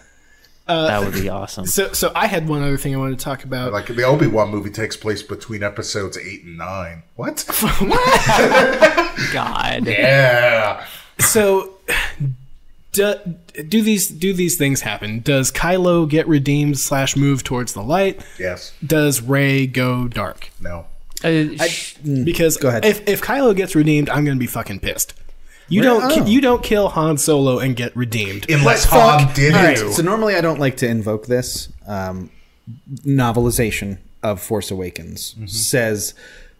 Uh, that would be awesome. So so I had one other thing I wanted to talk about. Like the Obi-Wan movie takes place between episodes eight and nine. What? What? God. Yeah. So do, do these do these things happen? Does Kylo get redeemed slash move towards the light? Yes. Does Rey go dark? No. Uh, sh- I, because go ahead. if if Kylo gets redeemed, I'm going to be fucking pissed. You don't, oh. you don't kill Han Solo and get redeemed. Unless Fuck. Han did right. So normally I don't like to invoke this. Um, novelization of Force Awakens mm-hmm. says,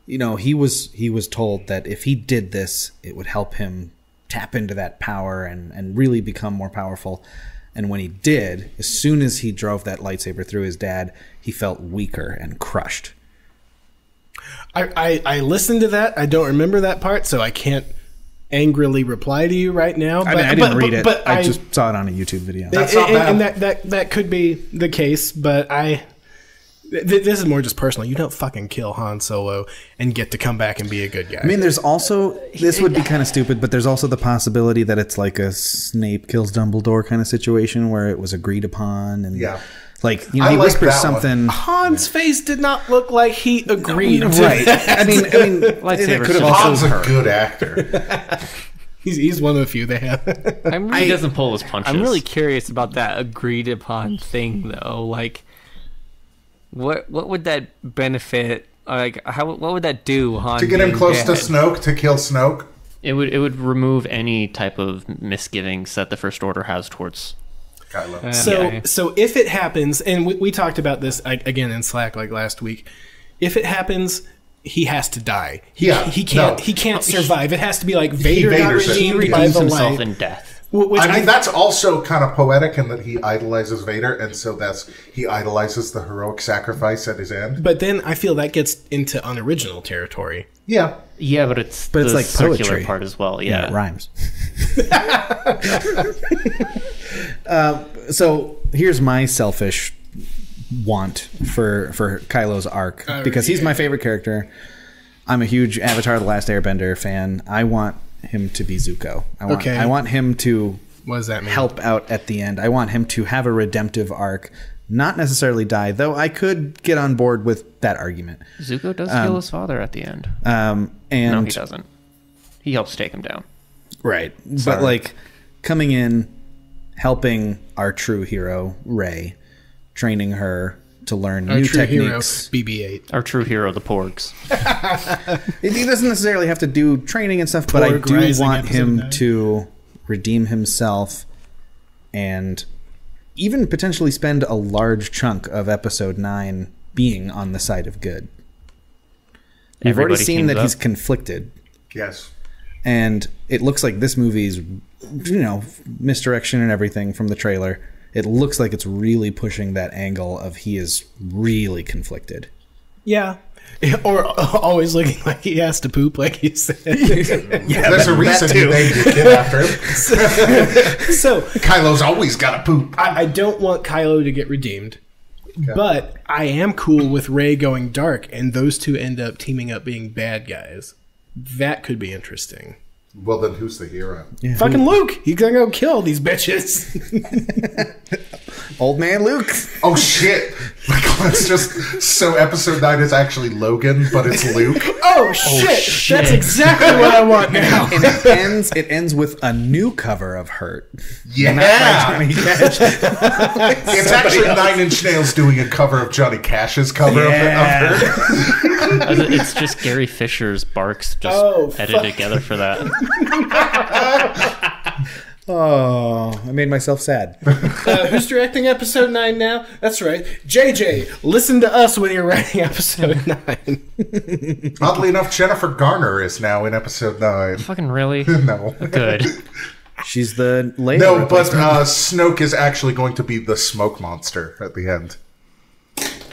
you know, he was he was told that if he did this, it would help him tap into that power and, and really become more powerful. And when he did, as soon as he drove that lightsaber through his dad, he felt weaker and crushed. I, I, I listened to that. I don't remember that part, so I can't angrily reply to you right now. But, I, mean, I didn't but, read it. But, but I, I just saw it on a YouTube video. That's and, not bad. And that, that, that could be the case, but I... Th- this is more just personal. You don't fucking kill Han Solo and get to come back and be a good guy. I mean, there's also... This would be kind of stupid, but there's also the possibility that it's like a Snape kills Dumbledore kind of situation where it was agreed upon and... Yeah. Like, you know, I he like whispers something. One. Han's face did not look like he agreed. No, right. I mean, I mean, lightsaber could have also Han's a good actor. he's he's one of the few they have. I'm really, he doesn't pull his punches. I'm really curious about that agreed upon thing, though. Like, what what would that benefit? Like, how what would that do, Han? To get him close dead? to Snoke, to kill Snoke. It would it would remove any type of misgivings that the First Order has towards. Uh, so yeah. so if it happens, and we, we talked about this I, again in Slack like last week, if it happens, he has to die. He, yeah, he can't no. he can't survive. It has to be like Vader got redeemed by the light. himself in death. Which I mean, I, that's also kind of poetic in that he idolizes Vader, and so that's he idolizes the heroic sacrifice at his end. But then I feel that gets into unoriginal territory. Yeah. Yeah, but it's but it's like circular poetry. part as well. Yeah, yeah it rhymes. uh, so here's my selfish want for for Kylo's arc uh, because he's yeah. my favorite character. I'm a huge Avatar: The Last Airbender fan. I want him to be Zuko. I want, okay. I want him to what does that mean? help out at the end. I want him to have a redemptive arc, not necessarily die, though I could get on board with that argument. Zuko does um, kill his father at the end. Um, and no, he doesn't. He helps take him down. Right. Sorry. But like coming in, helping our true hero, Rey, training her to learn our new true techniques. Hero, B B eight. Our true hero, the Porgs. He doesn't necessarily have to do training and stuff, Porg but I do want him nine. to redeem himself and even potentially spend a large chunk of episode nine being on the side of good. We've already seen that up. he's conflicted. Yes. And it looks like this movie's, you know, misdirection and everything from the trailer. It looks like it's really pushing that angle of he is really conflicted. Yeah. Or always looking like he has to poop, like you said. Yeah, there's that, a reason they get after him. So, so Kylo's always got to poop. I, I don't want Kylo to get redeemed, okay. But I am cool with Rey going dark, and those two end up teaming up being bad guys. That could be interesting. Well, then who's the hero? Yeah. Fucking Luke. He's gonna go kill these bitches. Old man Luke. Oh shit! Like, let's just so episode nine is actually Logan, but it's Luke. Oh shit! Oh, shit. That's exactly what I want now. And it ends. It ends with a new cover of Hurt. Yeah. It's actually else. Nine Inch Nails doing a cover of Johnny Cash's cover yeah. of, of Hurt. It's just Gary Fisher's barks just oh, edited together for that. Oh, I made myself sad. Uh, who's directing episode nine now? That's right, J J. Listen to us when you're writing episode nine. Oddly enough, Jennifer Garner is now in episode nine. Fucking really? No. Good. She's the lady. No, but uh, Snoke is actually going to be the smoke monster at the end.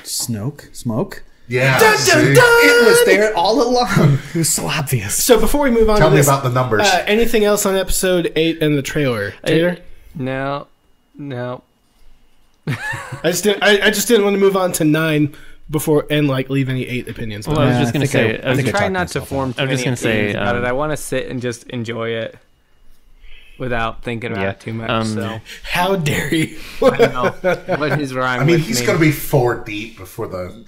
Snoke? Smoke? Yeah, dun, dun, dun. It was there all along. It was so obvious. So before we move on, tell to this, me about the numbers. Uh, anything else on episode eight and the trailer? Taylor? No, no. I just didn't. I, I just didn't want to move on to nine before and like leave any eight opinions. Well, I was just gonna say, I was trying not to form too many opinions about it. I want to sit and just enjoy it without thinking about yeah. it too much. Um, so how dare you? I know. What is wrong? I mean, with he's me? Gonna be four deep before the.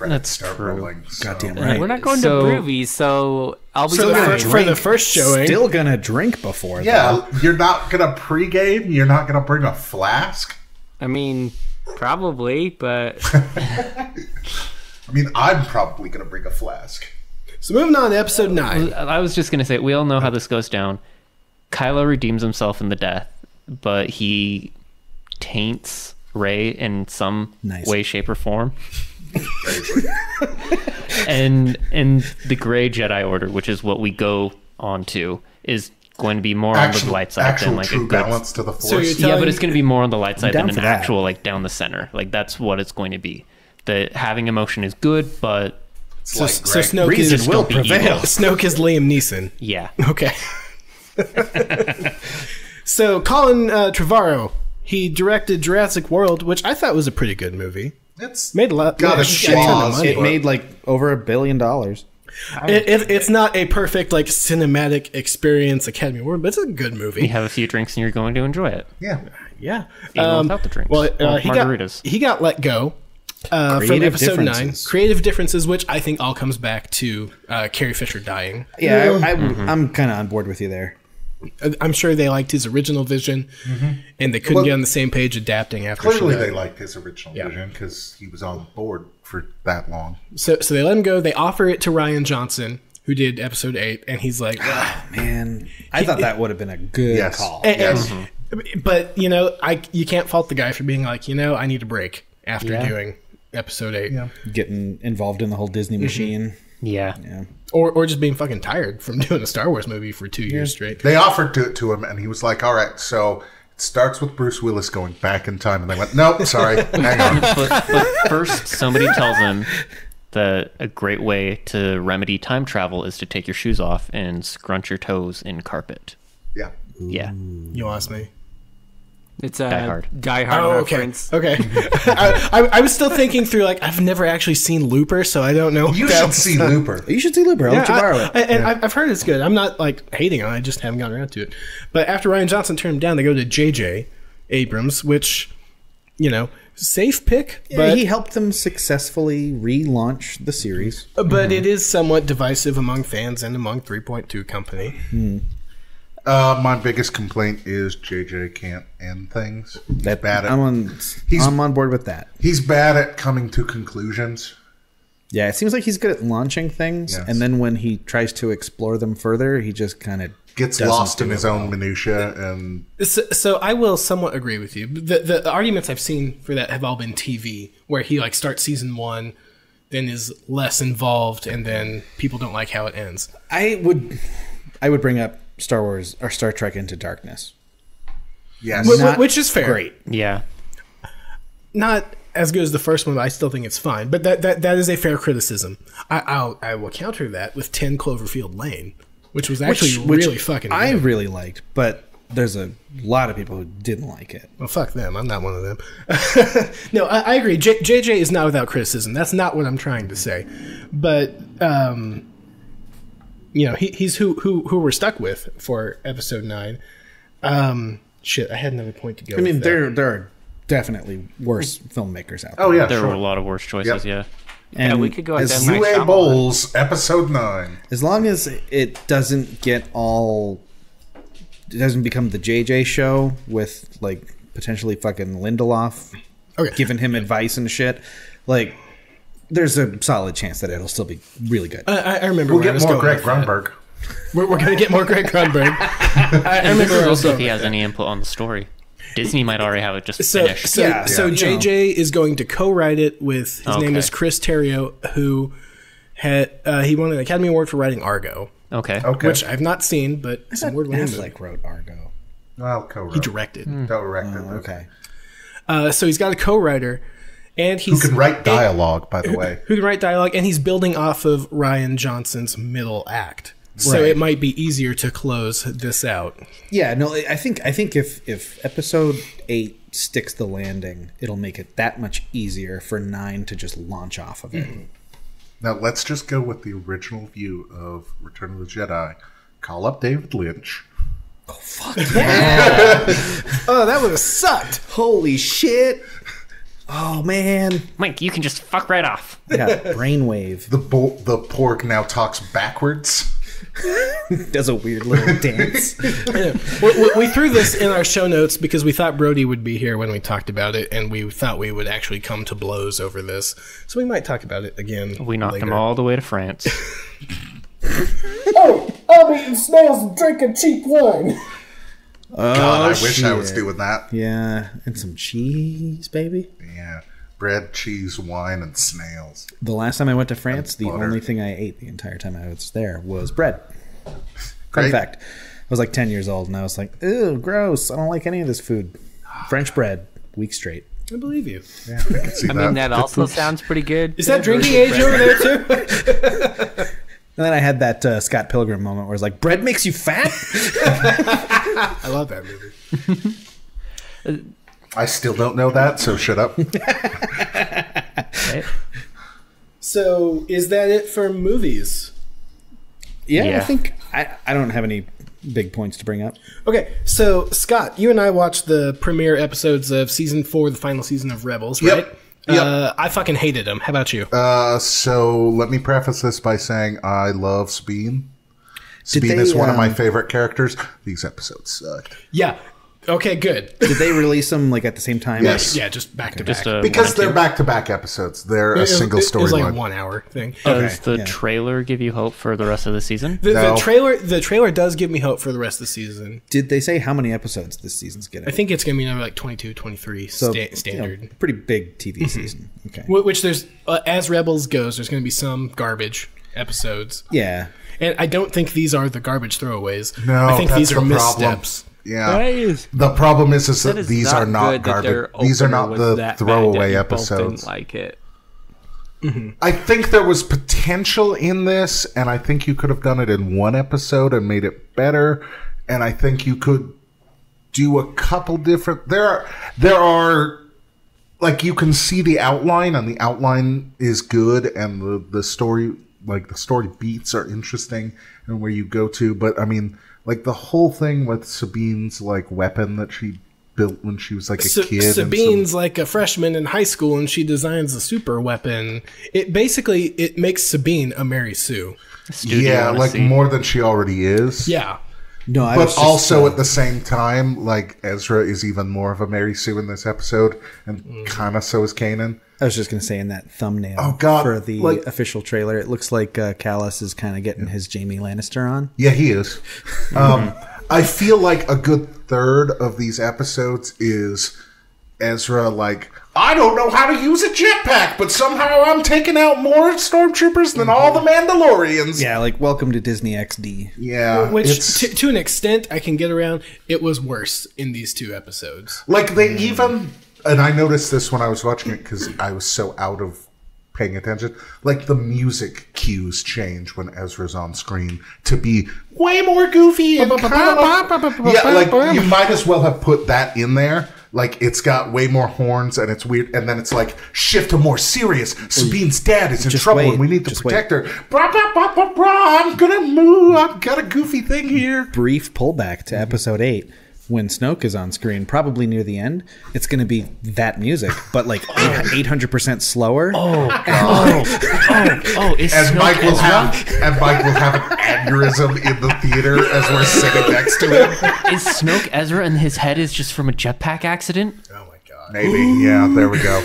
That's true. Rolling, so. Goddamn right. We're not going so, to movies, so I'll be so gonna for the first showing. Still gonna drink before. Yeah, though. You're not gonna pregame. You're not gonna bring a flask. I mean, probably, but I mean, I'm probably gonna bring a flask. So moving on to episode nine. I was just gonna say we all know how this goes down. Kylo redeems himself in the death, but he taints Rey in some nice. way, shape, or form. and and the gray Jedi Order, which is what we go on to, is going to be more actual, on the light side than like a good balance to the force. So yeah, but it's going to be more on the light side than an that. actual like down the center. Like that's what it's going to be. That having emotion is good, but so, like so Snoke reason will prevail. Snoke is Liam Neeson. Yeah. Okay. So Colin uh, Trevorrow, he directed Jurassic World, which I thought was a pretty good movie. It's made a lot. Got yeah, a shit ton of money. It made like over a billion dollars. It, it, it's not a perfect like cinematic experience Academy Award, but it's a good movie. You have a few drinks and you're going to enjoy it. Yeah, yeah. Even um, without the drinks. Well, uh, he margaritas. Got he got let go uh, from episode nine. Creative differences, which I think all comes back to uh, Carrie Fisher dying. Yeah, you know? I, I, mm-hmm. I'm kind of on board with you there. I'm sure they liked his original vision, mm-hmm. and they couldn't well, get on the same page adapting after. Clearly, Shredder. They liked his original yeah. vision because he was on board for that long. So, so they let him go. They offer it to Rian Johnson, who did episode eight, and he's like, oh, "Man, I he, thought that would have been a good yes. call." And, yes. and, mm-hmm. But you know, I you can't fault the guy for being like, you know, I need a break after yeah. doing episode eight, yeah. getting involved in the whole Disney mm-hmm. machine. Yeah. yeah. Or or just being fucking tired from doing a Star Wars movie for two years straight. They offered it to him, and he was like, all right, so it starts with Bruce Willis going back in time. And they went, nope, sorry, hang on. But, but first, somebody tells him that a great way to remedy time travel is to take your shoes off and scrunch your toes in carpet. Yeah. Yeah. You lost me. It's a Die Hard, Die Hard oh, reference. Okay, okay. I, I, I was still thinking through, like, I've never actually seen Looper, so I don't know. You should see uh, Looper. You should see Looper. I'll yeah, let you borrow it. I, and yeah. I've heard it's good. I'm not, like, hating on it. I just haven't gotten around to it. But after Rian Johnson turned him down, they go to J J. Abrams, which, you know, safe pick. Yeah, but he helped them successfully relaunch the series. But mm-hmm. it is somewhat divisive among fans and among Three Point Two Company. Mm. Uh, my biggest complaint is J J can't end things. He's that, bad at, I'm, on, he's, I'm on board with that. He's bad at coming to conclusions. Yeah, it seems like he's good at launching things, yes. and then when he tries to explore them further, he just kind of gets lost in his well. own minutia. Yeah. And so, so I will somewhat agree with you. The, the arguments I've seen for that have all been T V, where he like starts season one, then is less involved, and then people don't like how it ends. I would, I would bring up Star Wars or Star Trek Into Darkness. Yes. Which is fair. Great. Yeah. Not as good as the first one, but I still think it's fine. But that that, that is a fair criticism. I I'll, I will counter that with ten Cloverfield Lane, which was actually which, really which fucking I good. really liked, but there's a lot of people who didn't like it. Well, fuck them. I'm not one of them. No, I, I agree. J, JJ is not without criticism. That's not what I'm trying to say. But, um, you know, he, he's who, who, who we're stuck with for episode nine. Um, shit, I had another point to go I mean, with there, there are definitely worse filmmakers out there. Oh, yeah, There sure. were a lot of worse choices, yep. yeah. And yeah, we could go ahead and make Zue Bowles, episode nine. As long as it doesn't get all... It doesn't become the J J show with, like, potentially fucking Lindelof okay. giving him advice and shit. Like, there's a solid chance that it'll still be really good. I, I remember we'll get I was more Greg Grunberg. We're, we're going to get more Greg Grunberg. I, I remember also if he has any input on the story. Disney might already have it just so, finished. So, yeah, so yeah. J J you know. is going to co-write it with, his okay. name is Chris Terrio, who had, uh, he won an Academy Award for writing Argo. Okay. okay. Which I've not seen, but it's an award-winning movie. Affleck wrote Argo. Well, co-wrote. He directed. Mm. Co-directed. Oh, okay. Uh, so he's got a co-writer, and he's who can write dialogue, and, by the way. Who, who can write dialogue, and he's building off of Rian Johnson's middle act, right. so it might be easier to close this out. Yeah. No, I think I think if if episode eight sticks the landing, it'll make it that much easier for nine to just launch off of it. Mm-hmm. Now, let's just go with the original view of Return of the Jedi. Call up David Lynch. Oh, fuck yeah. Oh, that would have sucked. Holy shit. Oh, man. Mike, you can just fuck right off. Yeah, brainwave. The, the Porg now talks backwards. Does a weird little dance. Yeah. we, we threw this in our show notes because we thought Brody would be here when we talked about it, and we thought we would actually come to blows over this. So we might talk about it again. We knocked later. him all the way to France. Oh, I'm eating snails and drinking cheap wine. Oh, God, I wish shit. I was doing that. Yeah, and some cheese, baby. Yeah. Bread, cheese, wine, and snails. The last time I went to France, the only thing I ate the entire time I was there was bread. Fun fact. I was like ten years old, and I was like, ew, gross. I don't like any of this food. French bread, week straight. I believe you. Yeah, I can see that. I mean, that also sounds pretty good. Is that drinking age over there, too? And then I had that uh, Scott Pilgrim moment where it's like, bread makes you fat? I love that movie. uh, I still don't know that, so shut up. Right. So, is that it for movies? Yeah, yeah. I think I, I don't have any big points to bring up. Okay, so Scott, you and I watched the premiere episodes of season four, the final season of Rebels, yep. right? Yep. Uh, I fucking hated them. How about you? Uh, so, let me preface this by saying I love Sabine. Did Sabine they, is one um, of my favorite characters. These episodes sucked. Yeah. Okay, good. Did they release them like at the same time? Yes. Like, yeah, just back okay. to just back. Because they're back-to-back episodes. They're it, a single storyline. It was like line. a one-hour thing. Okay. Does the yeah. trailer give you hope for the rest of the season? The, no. the trailer the trailer does give me hope for the rest of the season. Did they say how many episodes this season's getting? I think it's going to be another like twenty-two, twenty-three so, sta standard. You know, pretty big T V mm-hmm. season. Okay. Which there's, uh, as Rebels goes, there's going to be some garbage episodes. Yeah. And I don't think these are the garbage throwaways. No, I think that's these are the missteps. Problem. Yeah. Is, the problem is, is that, that is these not are not garbage. These are not the throwaway episodes. Like it. Mm-hmm. I think there was potential in this, and I think you could have done it in one episode and made it better. And I think you could do a couple different. There are, there are, like you can see the outline, and the outline is good, and the the story, like the story beats are interesting, and where you go to. But I mean. Like, the whole thing with Sabine's, like, weapon that she built when she was, like, a Sa kid. Sabine's, some... like, a freshman in high school, and she designs a super weapon. It basically, it makes Sabine a Mary Sue. Yeah, like, see. more than she already is. Yeah. No, I But was just, also, uh... at the same time, like, Ezra is even more of a Mary Sue in this episode, and mm. kind of so is Kanan. I was just going to say in that thumbnail oh, God. for the like, official trailer, it looks like uh, Callus is kind of getting yeah. his Jaime Lannister on. Yeah, he is. um, I feel like a good third of these episodes is Ezra like, I don't know how to use a jetpack, but somehow I'm taking out more stormtroopers than mm-hmm. all the Mandalorians. Yeah, like, welcome to Disney X D. Yeah. Which, to, to an extent, I can get around. It was worse in these two episodes. Like, they mm. even... And I noticed this when I was watching it because I was so out of paying attention. Like, the music cues change when Ezra's on screen to be way more goofy. And yeah, like, you might as well have put that in there. Like, it's got way more horns, and it's weird. And then it's like, shift to more serious. Sabine's dad is in just trouble, wait, and we need to protect wait. her. Bra, bra, bra, bra, bra, I'm going to move. I've got a goofy thing here. Brief pullback to Episode Eight. When Snoke is on screen, probably near the end, it's going to be that music, but like eight hundred percent slower. Oh, God. oh, oh, oh it's and Snoke Mike will have, and Mike will have an aneurysm in the theater as we're sitting next to him. Is Snoke Ezra and his head is just from a jetpack accident? Oh, my God. Maybe. Ooh. Yeah, there we go.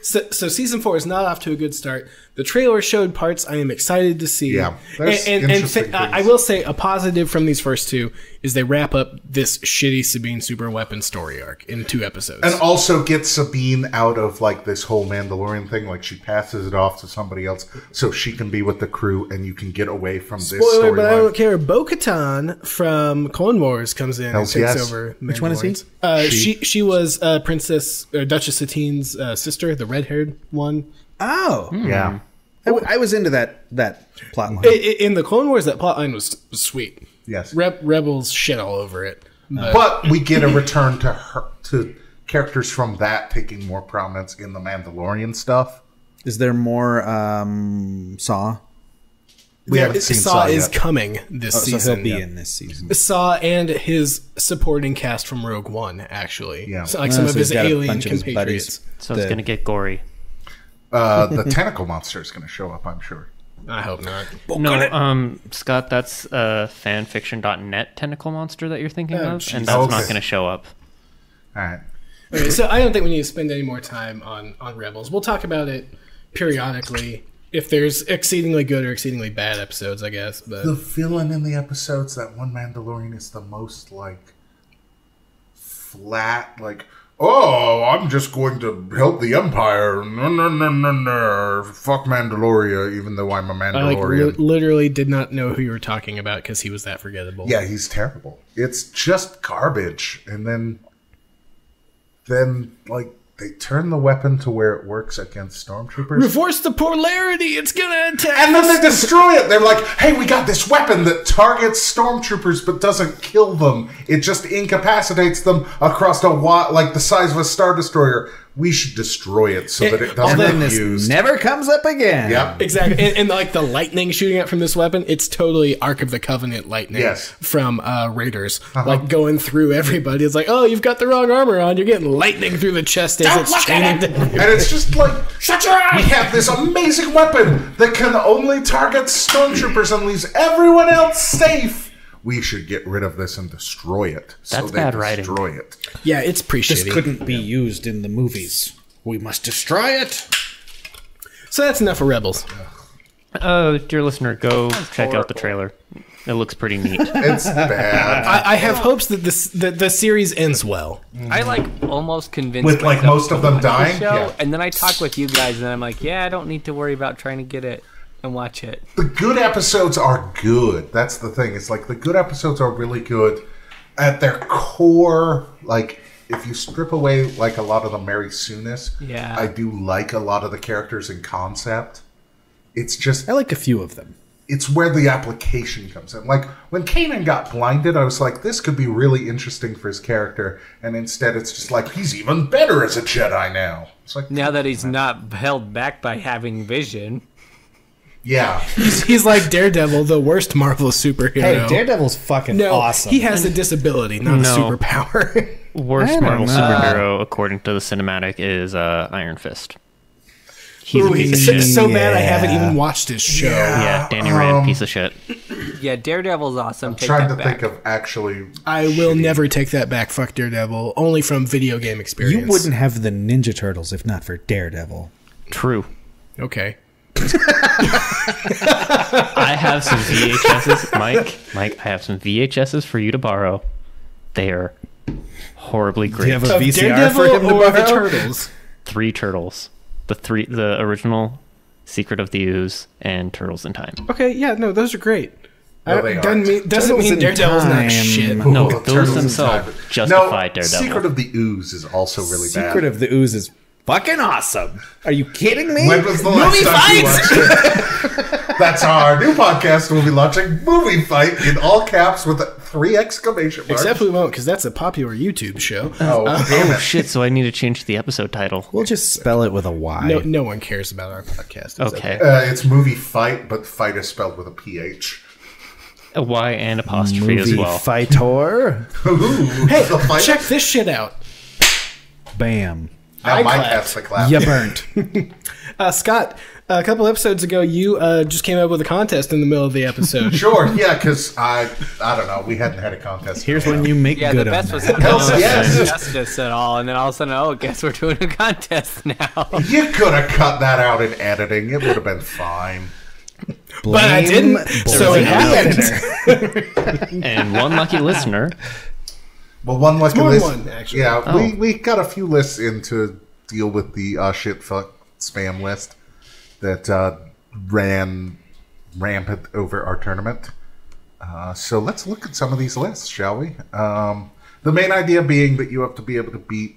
So, so season four is not off to a good start. The trailer showed parts I am excited to see. Yeah, that's and, and, interesting and I will say a positive from these first two is they wrap up this shitty Sabine super weapon story arc in two episodes, and also get Sabine out of like this whole Mandalorian thing. Like she passes it off to somebody else, so she can be with the crew, and you can get away from this. Spoiler, story but line. I don't care. Bo-Katan from Clone Wars comes in Hells and takes yes. over. Which one is he? Uh, she. she she was uh, Princess or Duchess Satine's uh, sister, the red-haired one. Oh. Mm. Yeah. I, w I was into that that plot line. In the Clone Wars, that plot line was sweet. Yes. Re Rebels shit all over it. But, but we get a return to her, to characters from that taking more prominence in the Mandalorian stuff. Is there more um, Saw? We yeah, haven't seen Saw, Saw is yet. coming this oh, season. So he'll be yeah. in this season. Saw and his supporting cast from Rogue One, actually. Yeah. So, like oh, some so of his alien compatriots. So the, it's going to get gory. Uh, the tentacle monster is going to show up, I'm sure. I hope not. No, um, Scott, that's uh, fanfiction dot net tentacle monster that you're thinking oh, of, geez. and that's oh, okay. not going to show up. All right. Okay, so I don't think we need to spend any more time on, on Rebels. We'll talk about it periodically if there's exceedingly good or exceedingly bad episodes, I guess. But the villain in the episodes, that one Mandalorian, is the most, like, flat, like... Oh, I'm just going to help the Empire. No, no, no, no, no. Fuck Mandaloria, even though I'm a Mandalorian. I like, li literally did not know who you were talking about because he was that forgettable. Yeah, he's terrible. It's just garbage. And then, then like, they turn the weapon to where it works against stormtroopers. Reverse the polarity. It's going to attack. And then they destroy it. They're like, hey, we got this weapon that targets stormtroopers but doesn't kill them. It just incapacitates them across a lot, like the size of a Star Destroyer. We should destroy it so that it doesn't get this used. Never comes up again. Yep. Exactly. and, and like the lightning shooting out from this weapon, it's totally Ark of the Covenant lightning yes. from uh, Raiders. Uh-huh. Like going through everybody. It's like, oh, you've got the wrong armor on. You're getting lightning through the chest as Don't it's look at it. And it's just like, shut your eyes. We have this amazing weapon that can only target stormtroopers and leaves everyone else safe. We should get rid of this and destroy it. That's so they bad destroy writing. it. Yeah, it's pretty shitty. This couldn't be used in the movies. We must destroy it. So that's enough of Rebels. Uh, dear listener, go that's check horrible. out the trailer. It looks pretty neat. It's bad. I, I have hopes that this that the series ends well. I like almost convinced with like most of them dying. The show, yeah. And then I talk with you guys, and I'm like, yeah, I don't need to worry about trying to get it. And watch it. The good episodes are good. That's the thing. It's like the good episodes are really good at their core. Like if you strip away like a lot of the Mary Sue-ness, yeah, I do like a lot of the characters and concept. It's just I like a few of them. It's where the application comes in. Like when Kanan got blinded, I was like, this could be really interesting for his character. And instead it's just like, he's even better as a Jedi now. It's like now that he's not held back by having vision. Yeah, he's, he's like Daredevil, the worst Marvel superhero. Hey, Daredevil's fucking no, awesome. He has a disability, not no. a superpower. Worst Marvel know. superhero, according to the cinematic, is uh, Iron Fist. He's Ooh, a piece he's of shit. so yeah. mad I haven't even watched his show. Yeah, yeah Danny um, Rand, piece of shit. Yeah, Daredevil's awesome. I'm take trying that to back. think of actually. I shitty. will never take that back. Fuck Daredevil. Only from video game experience. You wouldn't have the Ninja Turtles if not for Daredevil. True. Okay. I have some V H Ss, Mike. Mike, I have some V H Ss for you to borrow. They are horribly great. Do you have a V C R for him to borrow? The turtles? Three turtles, the three, the original, Secret of the Ooze, and Turtles in Time. Okay, yeah, no, those are great. No, they aren't. Mean, doesn't Turtles mean Daredevil's not shit. No, those Turtles themselves justify no, Daredevil. Secret of the Ooze is also really Secret bad. Secret of the Ooze is fucking awesome. Are you kidding me? When was the last movie fights. That's our new podcast. We'll be launching Movie Fight in all caps with three exclamation marks. Except we won't, because that's a popular YouTube show. Oh, uh, damn it. Oh shit! So I need to change the episode title. We'll just spell it with a Y. No, no one cares about our podcast. Okay, uh, it's Movie Fight, but fight is spelled with a P H. A Y and apostrophe movie as well. Fightor. Ooh, hey, fight. Check this shit out. Bam. Now I Mike clapped. Has to clap. You burnt. uh, Scott, a couple episodes ago, you uh, just came up with a contest in the middle of the episode. Sure, yeah, because I, I don't know. We hadn't had a contest. Here's when you make yeah, good. Yeah, the best was that. No one yes. justice at all, and then all of a sudden, oh, guess we're doing a contest now. You could have cut that out in editing. It would have been fine. Blame, but I didn't, so it happened. And one lucky listener. Well, one lucky listener. Actually, yeah, oh. we we got a few lists in to deal with the uh, shit fuck spam list that uh, ran rampant over our tournament. Uh, so let's look at some of these lists, shall we? Um, the main idea being that you have to be able to beat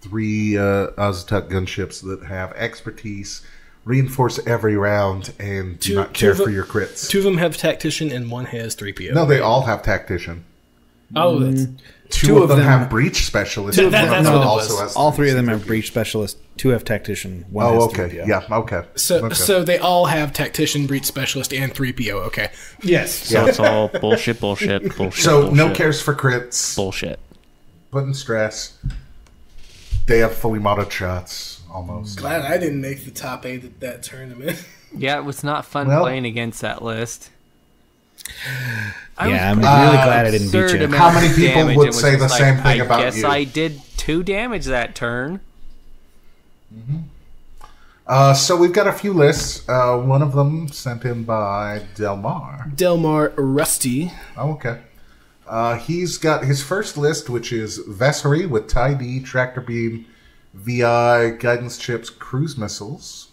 three uh, Azatec gunships that have expertise. Reinforce every round and do two, not care for your crits. Two of them have Tactician and one has three P O. No, they all have Tactician. Oh, that's... Two, two of, of them, them have Breach Specialist. That, that, that's no, what it also was. All three of them have Breach Specialist. Two have Tactician. One oh, has okay. three P O. Yeah, okay. So, okay. so they all have Tactician, Breach Specialist, and three P O. Okay. Yes. So yeah. it's all bullshit, bullshit, bullshit. So bullshit. No cares for crits. Bullshit. Putting stress. They have fully modded shots. Almost. Glad I didn't make the top eight at that tournament. Yeah, it was not fun well, playing against that list. I yeah, I'm really uh, glad I didn't beat you. How many people would say the like, same thing I about guess you? I did two damage that turn. Mm-hmm. uh, so we've got a few lists. Uh, one of them sent in by Delmar. Delmar Rusty. Oh, okay. Uh, he's got his first list, which is Vessery with Ty D, Tractor Beam, V I, Guidance Chips, Cruise Missiles,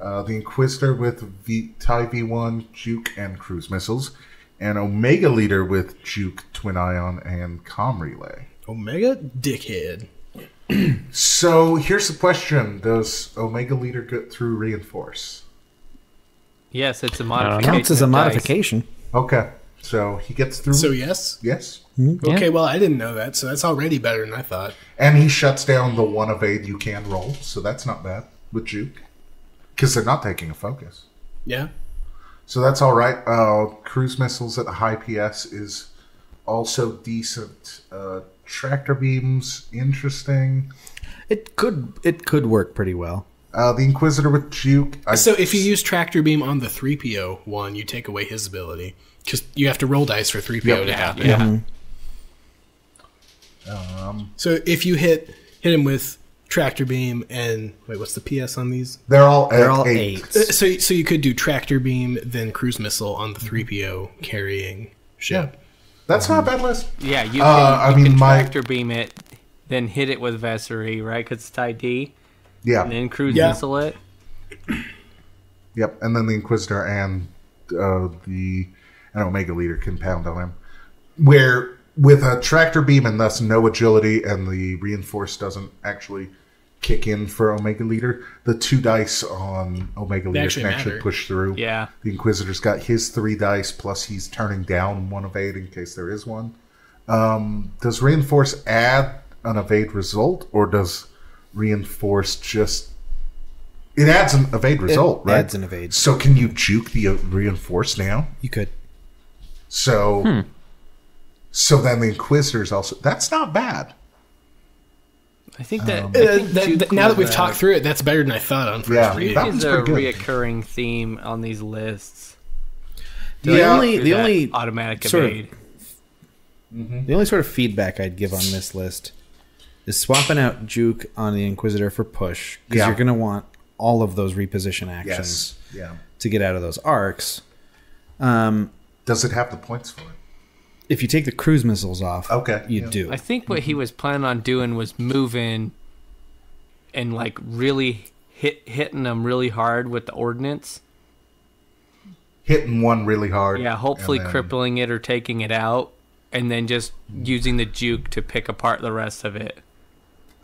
uh, the Inquisitor with v Ty V one, Juke, and Cruise Missiles, and Omega Leader with Juke, Twin Ion, and Com Relay. Omega Dickhead. So here's the question. Does Omega Leader get through Reinforce? Yes, it's a modification. It counts as a modification. Okay. So he gets through. So yes? Yes. Mm-hmm. Okay, yeah. Well, I didn't know that, so that's already better than I thought. And he shuts down the one evade you can roll, so that's not bad with Juke. Because they're not taking a focus. Yeah. So that's all right. Uh, cruise missiles at high P S is also decent. Uh, tractor beams, interesting. It could it could work pretty well. Uh, the Inquisitor with Juke. I so if you use tractor beam on the three P O one, you take away his ability. Because you have to roll dice for three P O yep, to happen. Yeah. Mm-hmm. Um, so if you hit hit him with tractor beam and wait, what's the P S on these? They're all they're all eight. eights. So so you could do tractor beam then cruise missile on the three P O carrying ship. Yeah. That's um, not a bad list. Yeah, you can, uh, you I mean, can tractor my... beam it, then hit it with Vessery, right? Because it's Ty D. Yeah. And then cruise yeah. missile it. Yep, and then the Inquisitor and uh, the and Omega Leader can pound on him. Where with a tractor beam and thus no agility, and the reinforce doesn't actually kick in for Omega Leader, the two dice on Omega Leader actually can matter. actually push through. Yeah. The Inquisitor's got his three dice, plus he's turning down one evade in case there is one. Um, does reinforce add an evade result, or does reinforce just... It adds an evade result, it right? It adds an evade. So can you juke the reinforce now? You could. So... Hmm. So then the Inquisitors also... That's not bad. I think that... Um, I think uh, that, that now that we've that. talked through it, that's better than I thought on first yeah, read. It is a reoccurring theme on these lists. The yeah. only... The only automatic sort evade. Of, mm-hmm. The only sort of feedback I'd give on this list is swapping out Juke on the Inquisitor for push. Because yeah. you're going to want all of those reposition actions yes. yeah. to get out of those arcs. Um, Does it have the points for it? If you take the cruise missiles off, okay, you yeah. do. I think what he was planning on doing was moving and like really hit hitting them really hard with the ordnance. hitting one really hard. Yeah, hopefully then crippling it or taking it out, and then just using the juke to pick apart the rest of it.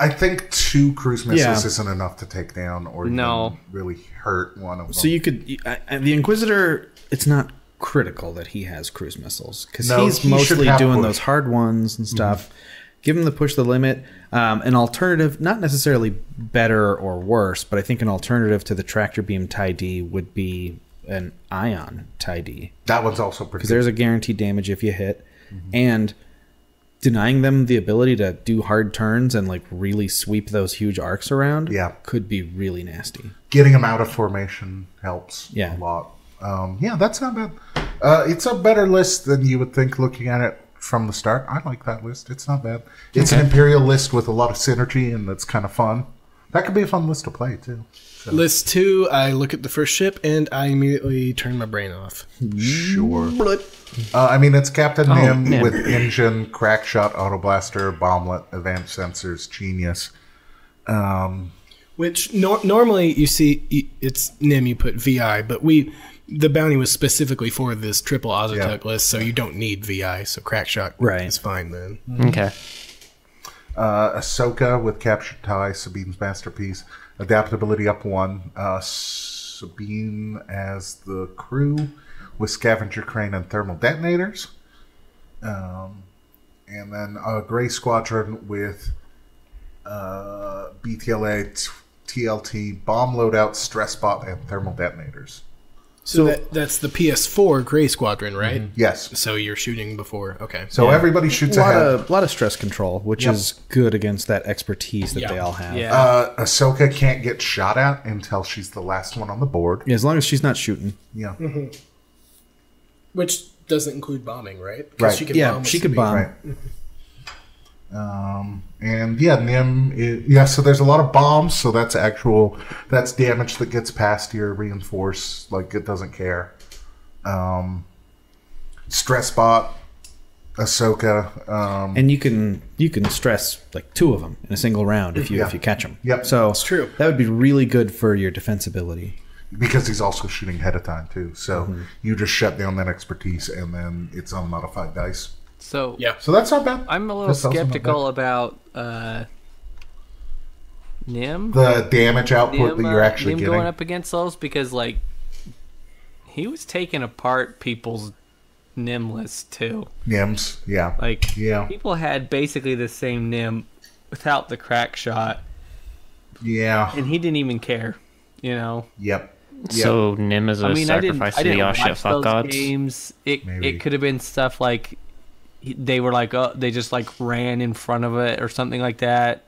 I think two cruise missiles yeah. isn't enough to take down or no. even really hurt one of them. So you could... Uh, the Inquisitor, it's not critical that he has cruise missiles, because no, he's he mostly doing push. those hard ones and stuff. Mm-hmm. Give him the push the limit. Um, an alternative, not necessarily better or worse, but I think an alternative to the tractor beam T I E D would be an ion T I E D. That one's also pretty good. Because there's a guaranteed damage if you hit. Mm-hmm. And... denying them the ability to do hard turns and like really sweep those huge arcs around yeah. could be really nasty. Getting them out of formation helps yeah. a lot. Um, yeah, that's not bad. Uh, it's a better list than you would think looking at it from the start. I like that list. It's not bad. It's okay. an Imperial list with a lot of synergy, and that's kind of fun. That could be a fun list to play, too. So. List two, I look at the first ship, and I immediately turn my brain off. Sure. But Uh, I mean, it's Captain oh, Nim man. with engine, crack shot, auto blaster, bomblet, advanced sensors, genius. Um, Which no normally you see it's Nim, you put V I, but we the bounty was specifically for this triple Ozotec yeah. list, so you don't need V I. So crack shot right. is fine then. Okay. Uh, Ahsoka with captured tie, Sabine's masterpiece, adaptability up one. Uh, Sabine as the crew. With scavenger crane and thermal detonators. Um, and then a Gray Squadron with uh, B T L A, T L T, bomb loadout, stress bot, and thermal detonators. So, so that, that's the P S four Gray Squadron, right? Mm-hmm. Yes. So you're shooting before. Okay. So yeah. everybody shoots a lot ahead. Of, a lot of stress control, which yep. is good against that expertise that yep. they all have. Yeah. Uh, Ahsoka can't get shot at until she's the last one on the board. Yeah, as long as she's not shooting. Yeah. Mm-hmm. Which doesn't include bombing, right? Right. She can yeah, bomb she could bomb. Right. um, and yeah, Nim. Is, yeah, so there's a lot of bombs. So that's actual. That's damage that gets past your reinforce. Like it doesn't care. Um, stress bot, Ahsoka, um, and you can you can stress like two of them in a single round if you yeah. if you catch them. Yep. So it's true. That would be really good for your defensibility. Because he's also shooting ahead of time, too. So mm-hmm. you just shut down that expertise, and then it's on modified dice. So yeah, so that's not bad. I'm a little that's skeptical about uh, Nim. The damage output Nim, that you're actually uh, Nim getting. going up against those, because, like, he was taking apart people's Nim lists, too. Nims, yeah. Like, yeah. people had basically the same Nim without the crack shot. Yeah. And he didn't even care, you know? Yep. Yep. So Nim is a I mean, sacrifice I didn't, to I didn't the watch those gods. Games. It Maybe. it could have been stuff like they were like oh, they just like ran in front of it or something like that.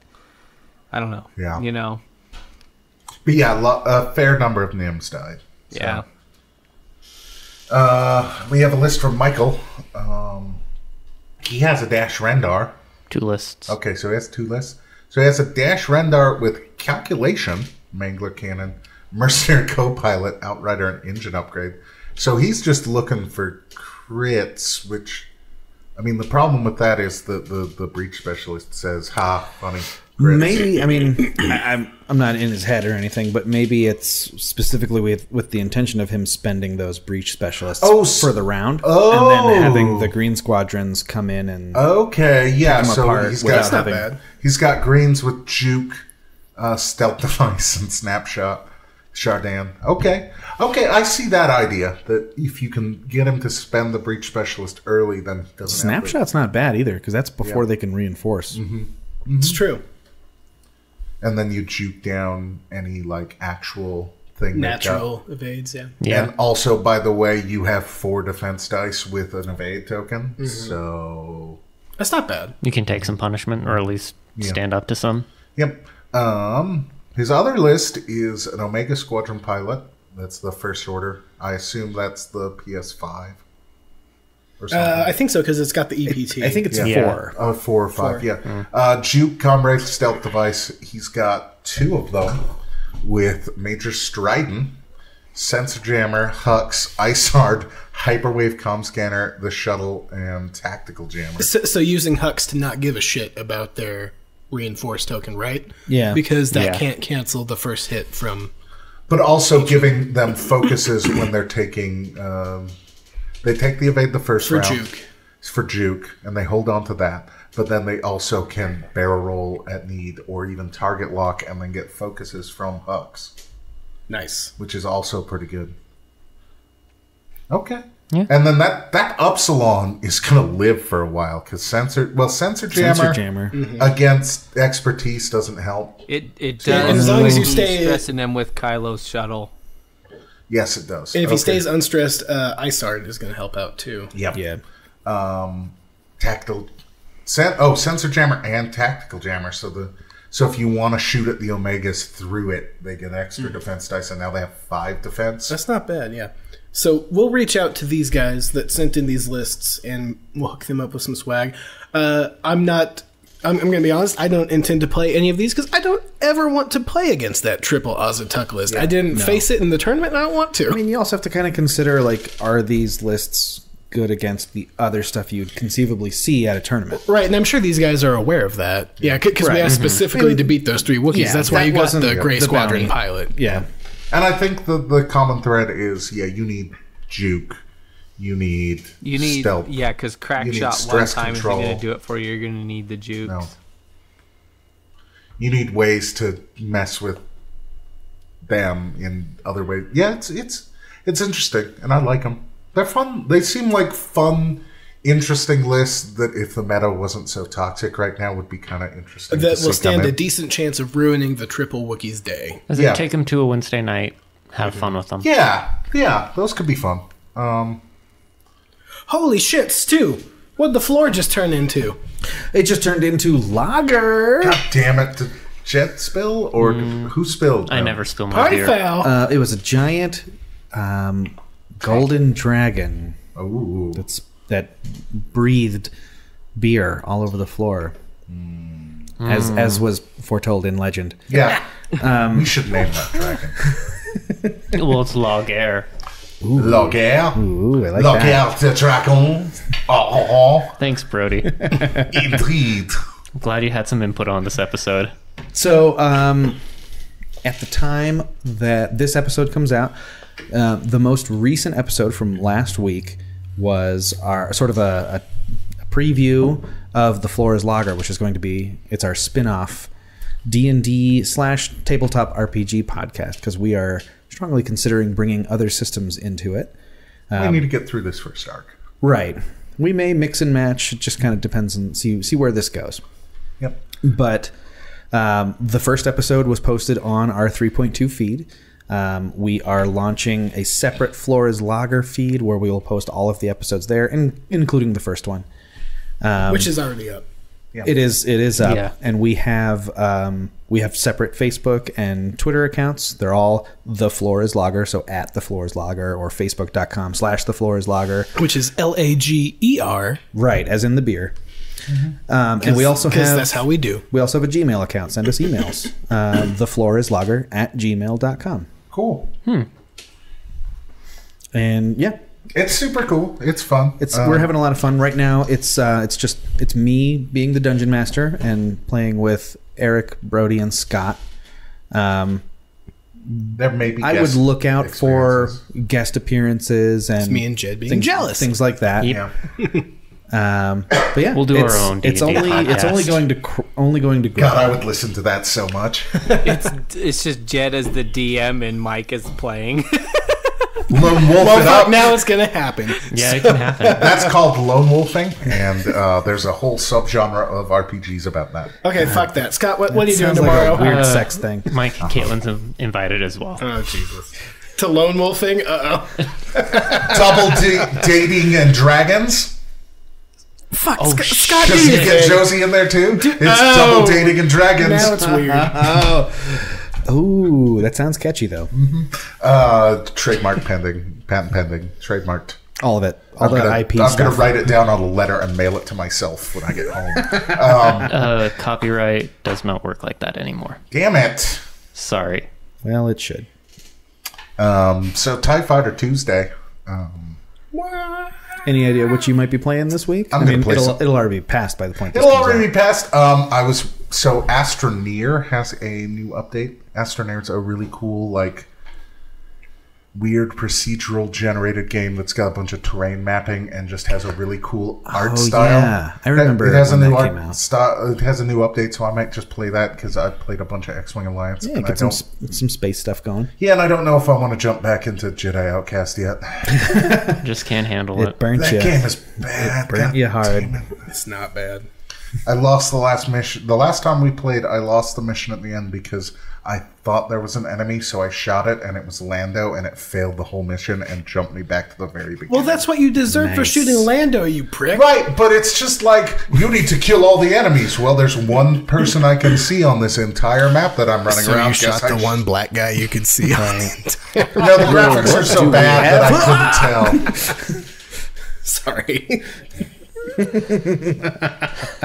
I don't know. Yeah, you know. But yeah, a fair number of Nims died. So. Yeah. Uh, we have a list from Michael. Um, he has a Dash Rendar. Two lists. Okay, so he has two lists. So he has a Dash Rendar with calculation, Mangler cannon, mercenary co-pilot, outrider, and engine upgrade. So he's just looking for crits, which, I mean, the problem with that is that the, the breach specialist says, ha, funny. Crits. Maybe, I mean, I'm, I'm not in his head or anything, but maybe it's specifically with, with the intention of him spending those breach specialists oh, for the round. Oh. And then having the green squadrons come in and okay, yeah, so apart he's got not bad. He's got greens with juke, Uh, stealth device and snapshot, Chardin. Okay, okay, I see that idea. That if you can get him to spend the breach specialist early, then he doesn't. Snapshot's not bad either, because that's before yeah. they can reinforce. Mm-hmm. Mm-hmm. It's true. And then you juke down any like actual thing. Natural evades, yeah. yeah. And also, by the way, you have four defense dice with an evade token, mm-hmm. so that's not bad. You can take some punishment, or at least yeah. stand up to some. Yep. Um, his other list is an Omega Squadron pilot. That's the First Order. I assume that's the P S five. Or something. Uh, I think so, because it's got the E P T. I, I think it's yeah. four. Uh, four or five, four. yeah. Mm. Uh, Juke, Comrade, Stealth Device. He's got two of them with Major Stridon, Sensor Jammer, Hux, Isard, Hyperwave Comm Scanner, the Shuttle, and Tactical Jammer. So, so using Hux to not give a shit about their reinforce token, right? Yeah. Because that yeah. can't cancel the first hit from But also giving them focuses when they're taking... Um, they take the evade the first for round. For Juke. For Juke, and they hold on to that. But then they also can barrel roll at need or even target lock and then get focuses from hooks. Nice. Which is also pretty good. Okay. Yeah. And then that, that Upsilon is going to live for a while because sensor, well, sensor jammer, sensor jammer. Mm-hmm. against expertise doesn't help. It it does. Yeah, as long as you stay stressing them with Kylo's shuttle. Yes, it does. And if okay. he stays unstressed, uh, Isard is going to help out too. Yep. Yeah. Um, tactical. Sen oh, sensor jammer and tactical jammer. So the so if you want to shoot at the Omegas through it, they get extra mm. defense dice, and now they have five defense. That's not bad. Yeah. So we'll reach out to these guys that sent in these lists, and we'll hook them up with some swag. Uh, I'm not. I'm, I'm going to be honest. I don't intend to play any of these because I don't ever want to play against that triple Azotuk list. Yeah, I didn't no. face it in the tournament, and I don't want to. I mean, you also have to kind of consider like, are these lists good against the other stuff you'd conceivably see at a tournament? Right, and I'm sure these guys are aware of that. Yeah, because right. we asked mm-hmm. specifically and, to beat those three Wookiees. Yeah, That's why that you got the Gray the Squadron bounty. Pilot. Yeah. And I think the, the common thread is, yeah, you need juke, you need you need stealth. Yeah, because crack shot one time is going to do it for you. You're going to need the juke. No. You need ways to mess with them in other ways. Yeah, it's it's it's interesting, and I like them. They're fun. They seem like fun, interesting lists that if the meta wasn't so toxic right now would be kind of interesting. That will stand a decent chance of ruining the triple Wookiee's day. As yeah. Take them to a Wednesday night, have mm-hmm. fun with them. Yeah, yeah, those could be fun. Um, Holy shit, Stu! What'd the floor just turn into? It just turned into lager! God damn it, did Jet spill? Or mm. who spilled? No. I never spill my beer. Party foul! Uh, it was a giant um, golden dragon. Ooh. That's... that breathed beer all over the floor, mm. as as was foretold in legend. Yeah, um, we should name that dragon. Well, it's Lager. Ooh. Lager. Ooh, I like Lager that. The dragon. Oh, oh. Thanks, Brody. Indeed. I'm glad you had some input on this episode. So, um, at the time that this episode comes out, uh, the most recent episode from last week was our sort of a, a preview of The Floor is Lager, which is going to be, it's our spin-off D and D slash tabletop R P G podcast, because we are strongly considering bringing other systems into it. Um, we need to get through this first arc. Right. We may mix and match. It just kind of depends on, see, see where this goes. Yep. But um, the first episode was posted on our three point two feed. Um, we are launching a separate Floor is Lager feed where we will post all of the episodes there, and including the first one, um, which is already up. Yeah. It is. It is up, yeah. And we have um, we have separate Facebook and Twitter accounts. They're all The Floor is Lager, so at The Floor is Lager or Facebook.com slash The Floor is Lager, which is L A G E R, right, as in the beer. Mm-hmm. um, and we also have that's how we do. We also have a Gmail account. Send us emails. um, The Floor is Lager at gmail dot com. Cool. Hmm. And yeah, it's super cool. It's fun. It's um, we're having a lot of fun right now. It's uh, it's just it's me being the dungeon master and playing with Eric, Brody, and Scott. Um, there may be. I would look out for guest appearances and it's me and Jed being things, jealous, things like that. Yeah. Um, but yeah, we'll do our own. D and D it's only podcast. It's only going to cr only going to grow. God, I would listen to that so much. it's it's just Jed as the D M and Mike is playing. Lone wolf well, it up. Now it's gonna happen. Yeah, so, it can happen. That's called lone wolfing, and uh, there's a whole subgenre of R P Gs about that. Okay, uh, fuck that, Scott. What, what are you doing tomorrow? Like a weird uh, sex thing. Mike, uh-huh. Caitlin's invited as well. Oh Jesus. To lone wolfing. Uh oh. Double da dating and dragons. Fuck, oh, Sc Scott! Does he get Josie in there too? It's oh, double dating and dragons. Now it's weird. Oh, ooh, that sounds catchy though. Mm-hmm. uh, trademark pending, patent pending, trademarked. All of it. All I'm the gonna, I P I'm stuff. I'm going to write it down on a letter and mail it to myself when I get home. Um, uh, copyright does not work like that anymore. Damn it! Sorry. Well, it should. Um, so TIE Fighter Tuesday. Um, what? Any idea what you might be playing this week? I'm I mean, play it'll, it'll already be passed by the point. It'll already out. be passed. Um, I was so Astroneer has a new update. Astroneer's a really cool like weird procedural generated game that's got a bunch of terrain mapping and just has a really cool art oh, style. Yeah, I remember that, it has when a new that art came out. Style, it has a new update, so I might just play that because I've played a bunch of X-Wing Alliance. Yeah, and get I some don't, some space stuff going. Yeah, and I don't know if I want to jump back into Jedi Outcast yet. Just can't handle it. It burnt that you. That game is bad. It burnt God you hard. It. It's not bad. I lost the last mission. The last time we played, I lost the mission at the end because I thought there was an enemy, so I shot it, and it was Lando, and it failed the whole mission and jumped me back to the very beginning. Well, that's what you deserve nice. for shooting Lando, you prick. Right, but it's just like, you need to kill all the enemies. Well, there's one person I can see on this entire map that I'm running so around. So you shot I the sh one black guy you can see on the entire map. No, the graphics are so bad that I couldn't tell. Sorry. There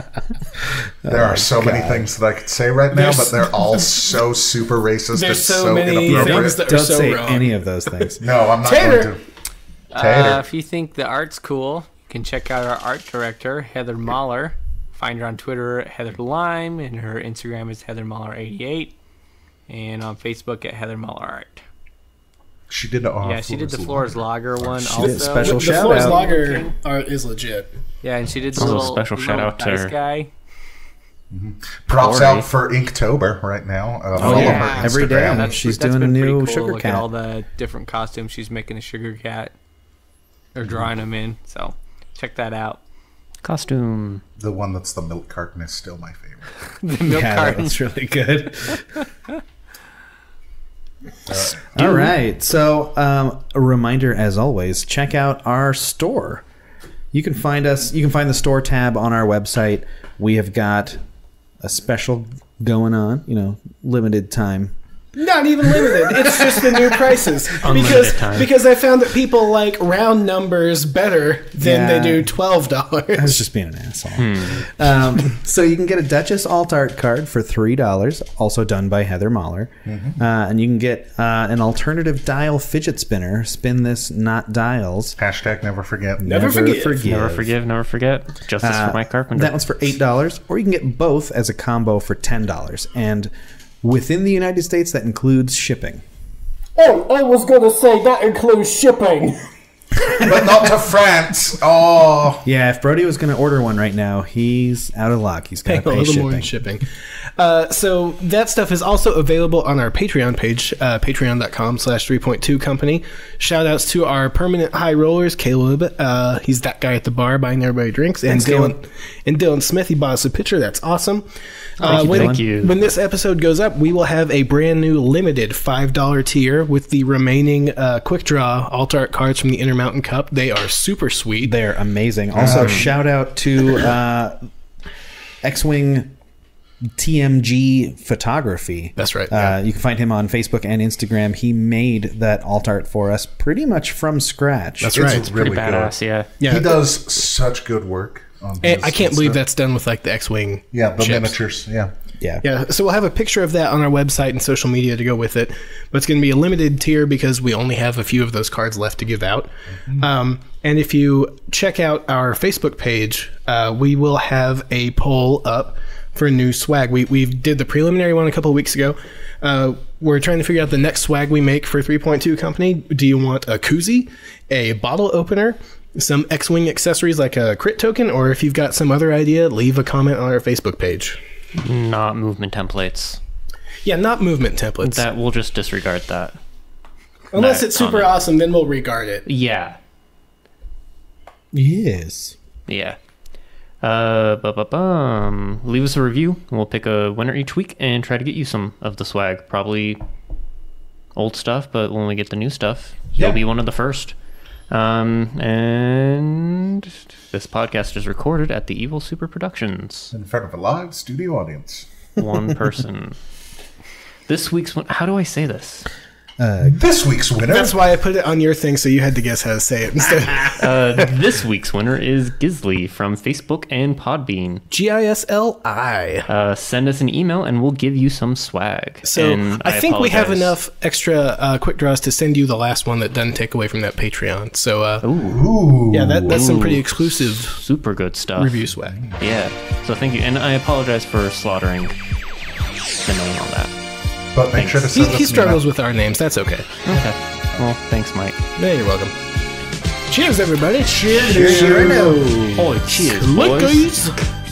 are so God. many things that I could say right now, There's, but they're all so super racist. There's so, so many things that are Don't so say wrong. any of those things. No, I'm not Tater. going to. Tater. Uh, if you think the art's cool, you can check out our art director, Heather Mahler. Find her on Twitter at Heather Lime, and her Instagram is Heather Mahler eighty-eight, and on Facebook at Heather Mahler Art. She did the oh, yeah. She did the Flores Lager one. She also did a special shout out. The Flores Lager art is legit. Yeah, and she did the little special shout out to her guy. Mm-hmm. Props Forty. out for Inktober right now. Uh, oh yeah, every day that's, she's that's doing a new cool. sugar Look cat. At all the different costumes she's making a sugar cat, or drawing them in. So check that out. Costume. The one that's the milk carton is still my favorite. The milk yeah, carton. That's really good. Uh, all right, so um, a reminder as always, check out our store. You can find us, you can find the store tab on our website. We have got a special going on, you know, limited time. Not even limited. It's just the new prices. because time. because I found that people like round numbers better than yeah. they do twelve dollars. I was just being an asshole. Hmm. Um, so you can get a Duchess Alt Art card for three dollars, also done by Heather Mahler, mm-hmm. uh, and you can get uh, an alternative dial fidget spinner. Spin this, not dials. Hashtag never forget. Never, never forgive. forgive. Never forgive. Never forget. Justice uh, for Mike Carpenter. That one's for eight dollars, or you can get both as a combo for ten dollars and. Within the United States, that includes shipping. Oh, I was going to say that includes shipping. But not to France. Oh. Yeah, if Brody was going to order one right now, he's out of luck. He's got to pay, pay a little shipping. more in shipping. Uh, so that stuff is also available on our Patreon page, uh, patreon.com slash three point two company. Shout outs to our permanent high rollers, Caleb. Uh, he's that guy at the bar buying everybody drinks. And Thanks, Dylan. Dylan. And Dylan Smith, he bought us a picture. That's awesome. Uh, Thank you, when, Dylan. Thank you. When this episode goes up, we will have a brand new limited five dollar tier with the remaining uh, quick draw alt art cards from the Internet Mountain Cup. They are super sweet. They're amazing. Also, um, shout out to uh, X-Wing T M G Photography. That's right. Uh, yeah. You can find him on Facebook and Instagram. He made that alt art for us pretty much from scratch. That's right. It's, it's really pretty badass. Good. Yeah. Yeah. He does such good work. On and I can't believe stuff. that's done with like the X-Wing. Yeah, the chips. miniatures. Yeah. Yeah. Yeah. So we'll have a picture of that on our website and social media to go with it. But it's going to be a limited tier because we only have a few of those cards left to give out. Mm-hmm. Um, and if you check out our Facebook page, uh, we will have a poll up for new swag. We we did the preliminary one a couple of weeks ago. Uh, we're trying to figure out the next swag we make for three point two company. Do you want a koozie, a bottle opener, some X-Wing accessories like a crit token? Or if you've got some other idea, leave a comment on our Facebook page. Not movement templates. Yeah, not movement templates. That we'll just disregard that. Unless that it's super comment. awesome, then we'll regard it. Yeah. Yes. Yeah. Uh, bu -bu -bum. Leave us a review, and we'll pick a winner each week and try to get you some of the swag. Probably old stuff, but when we get the new stuff, yeah. you'll be one of the first. Um, and this podcast is recorded at the Evil Super Productions in front of a live studio audience. One person. This week's one. How do I say this? Uh, this week's winner. That's why I put it on your thing, so you had to guess how to say it instead. uh, this week's winner is Gisli from Facebook and Podbean. G I S L I. Uh, send us an email, and we'll give you some swag. So and I, I think apologize. we have enough extra uh, quick draws to send you the last one that doesn't take away from that Patreon. So uh, ooh. yeah, that, that's ooh. some pretty exclusive, super good stuff. Review swag. Yeah. So thank you, and I apologize for slaughtering and all that. But make thanks. sure to send he, them he to struggles me with our names. That's okay. Okay. Well, thanks, Mike. Yeah, you're welcome. Cheers, everybody. Cheers. Cheers. Cheers. Holy cheers, boys.